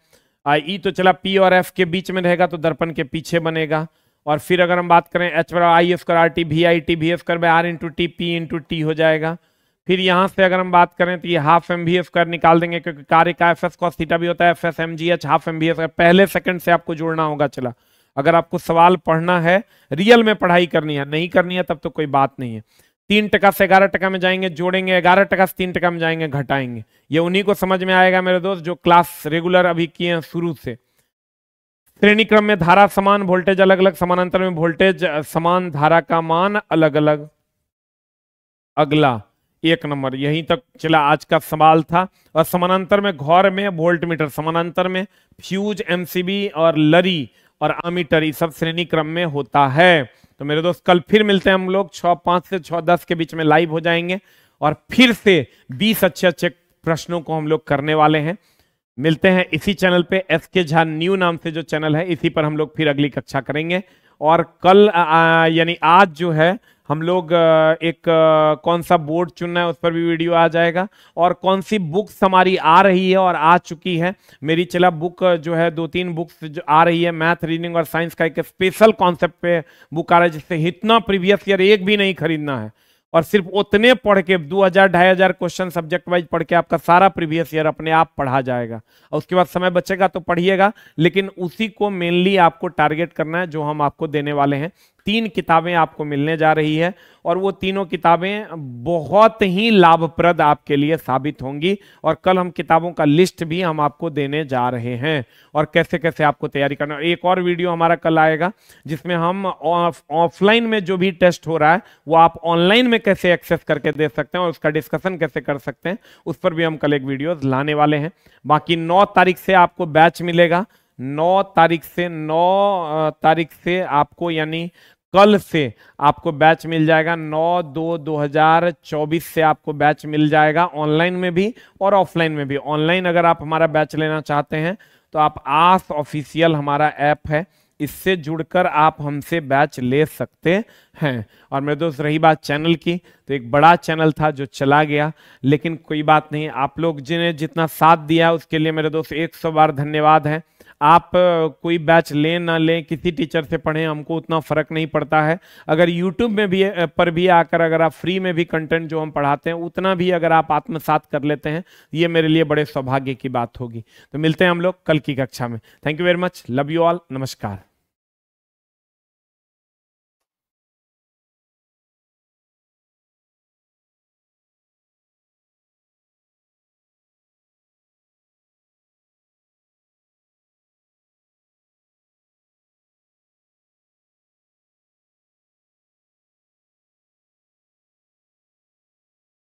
ई तो चला पी और एफ के बीच में रहेगा तो दर्पण के पीछे बनेगा। और फिर अगर हम बात करें एच बराबर I square R T V I T V square by R into T P into T हो जाएगा। फिर यहाँ से अगर हम बात करें तो ये हाफ एम भी स्क्वायर निकाल देंगे, क्योंकि कार्य का एफ एस कॉस थीटा भी होता है, F S M G H half M V square. पहले सेकंड से आपको जोड़ना होगा। चला अगर आपको सवाल पढ़ना है, रियल में पढ़ाई करनी है, नहीं करनी है तब तो कोई बात नहीं है। 3% से 11% में जाएंगे, जोड़ेंगे, 11% से 3% में जाएंगे, घटाएंगे। ये उन्हीं को समझ में आएगा मेरे दोस्त जो क्लास रेगुलर अभी किए हैं शुरू से। श्रेणी क्रम में धारा समान, वोल्टेज अलग अलग, समानांतर में वोल्टेज समान, धारा का मान अलग अलग। अगला 1 नंबर, यहीं तक चला आज का सवाल था। और समानांतर में घौर में वोल्ट मीटर, समानांतर में फ्यूज एमसीबी और लरी और आमीटर, ये सब श्रेणी क्रम में होता है। तो मेरे दोस्त कल फिर मिलते हैं हम लोग, 6:05 से 6:10 के बीच में लाइव हो जाएंगे और फिर से 20 अच्छे अच्छे प्रश्नों को हम लोग करने वाले हैं। मिलते हैं इसी चैनल पे, एसके झा न्यू नाम से जो चैनल है, इसी पर हम लोग फिर अगली कक्षा करेंगे। और कल यानी आज जो है हम लोग एक कौन सा बोर्ड चुनना है उस पर भी वीडियो आ जाएगा, और कौन सी बुक्स हमारी आ रही है और आ चुकी है। मेरी चला बुक जो है 2-3 बुक्स जो आ रही है, मैथ रीडिंग और साइंस का एक स्पेशल कॉन्सेप्ट पे बुक आ रहा है, जिससे इतना प्रीवियस ईयर एक भी नहीं खरीदना है और सिर्फ उतने पढ़ के 2000-2500 क्वेश्चन सब्जेक्ट वाइज पढ़ के आपका सारा प्रीवियस ईयर अपने आप पढ़ा जाएगा। और उसके बाद समय बचेगा तो पढ़िएगा, लेकिन उसी को मेनली आपको टारगेट करना है जो हम आपको देने वाले हैं। 3 किताबें आपको मिलने जा रही है और वो तीनों किताबें बहुत ही लाभप्रद आपके लिए साबित होंगी। और कल हम किताबों का लिस्ट भी हम आपको देने जा रहे हैं और कैसे कैसे आपको तैयारी करना। एक और वीडियो हमारा कल आएगा जिसमें हम ऑफलाइन में जो भी टेस्ट हो रहा है वो आप ऑनलाइन में कैसे एक्सेस करके दे सकते हैं और उसका डिस्कशन कैसे कर सकते हैं, उस पर भी हम कल एक वीडियो लाने वाले हैं। बाकी 9 तारीख से आपको बैच मिलेगा। 9 तारीख से आपको यानी कल से आपको बैच मिल जाएगा। 9/2/2024 से आपको बैच मिल जाएगा, ऑनलाइन में भी और ऑफलाइन में भी। ऑनलाइन अगर आप हमारा बैच लेना चाहते हैं तो आप आस ऑफिशियल हमारा ऐप है, इससे जुड़कर आप हमसे बैच ले सकते हैं। और मेरे दोस्त रही बात चैनल की, तो एक बड़ा चैनल था जो चला गया, लेकिन कोई बात नहीं। आप लोग जिन्हें जितना साथ दिया उसके लिए मेरे दोस्त 100 बार धन्यवाद है। आप कोई बैच लें ना लें, किसी टीचर से पढ़ें, हमको उतना फ़र्क नहीं पड़ता है। अगर YouTube में भी पर भी आकर अगर आप फ्री में भी कंटेंट जो हम पढ़ाते हैं उतना भी अगर आप आत्मसात कर लेते हैं, ये मेरे लिए बड़े सौभाग्य की बात होगी। तो मिलते हैं हम लोग कल की कक्षा में। Thank you very much, love you all, नमस्कार।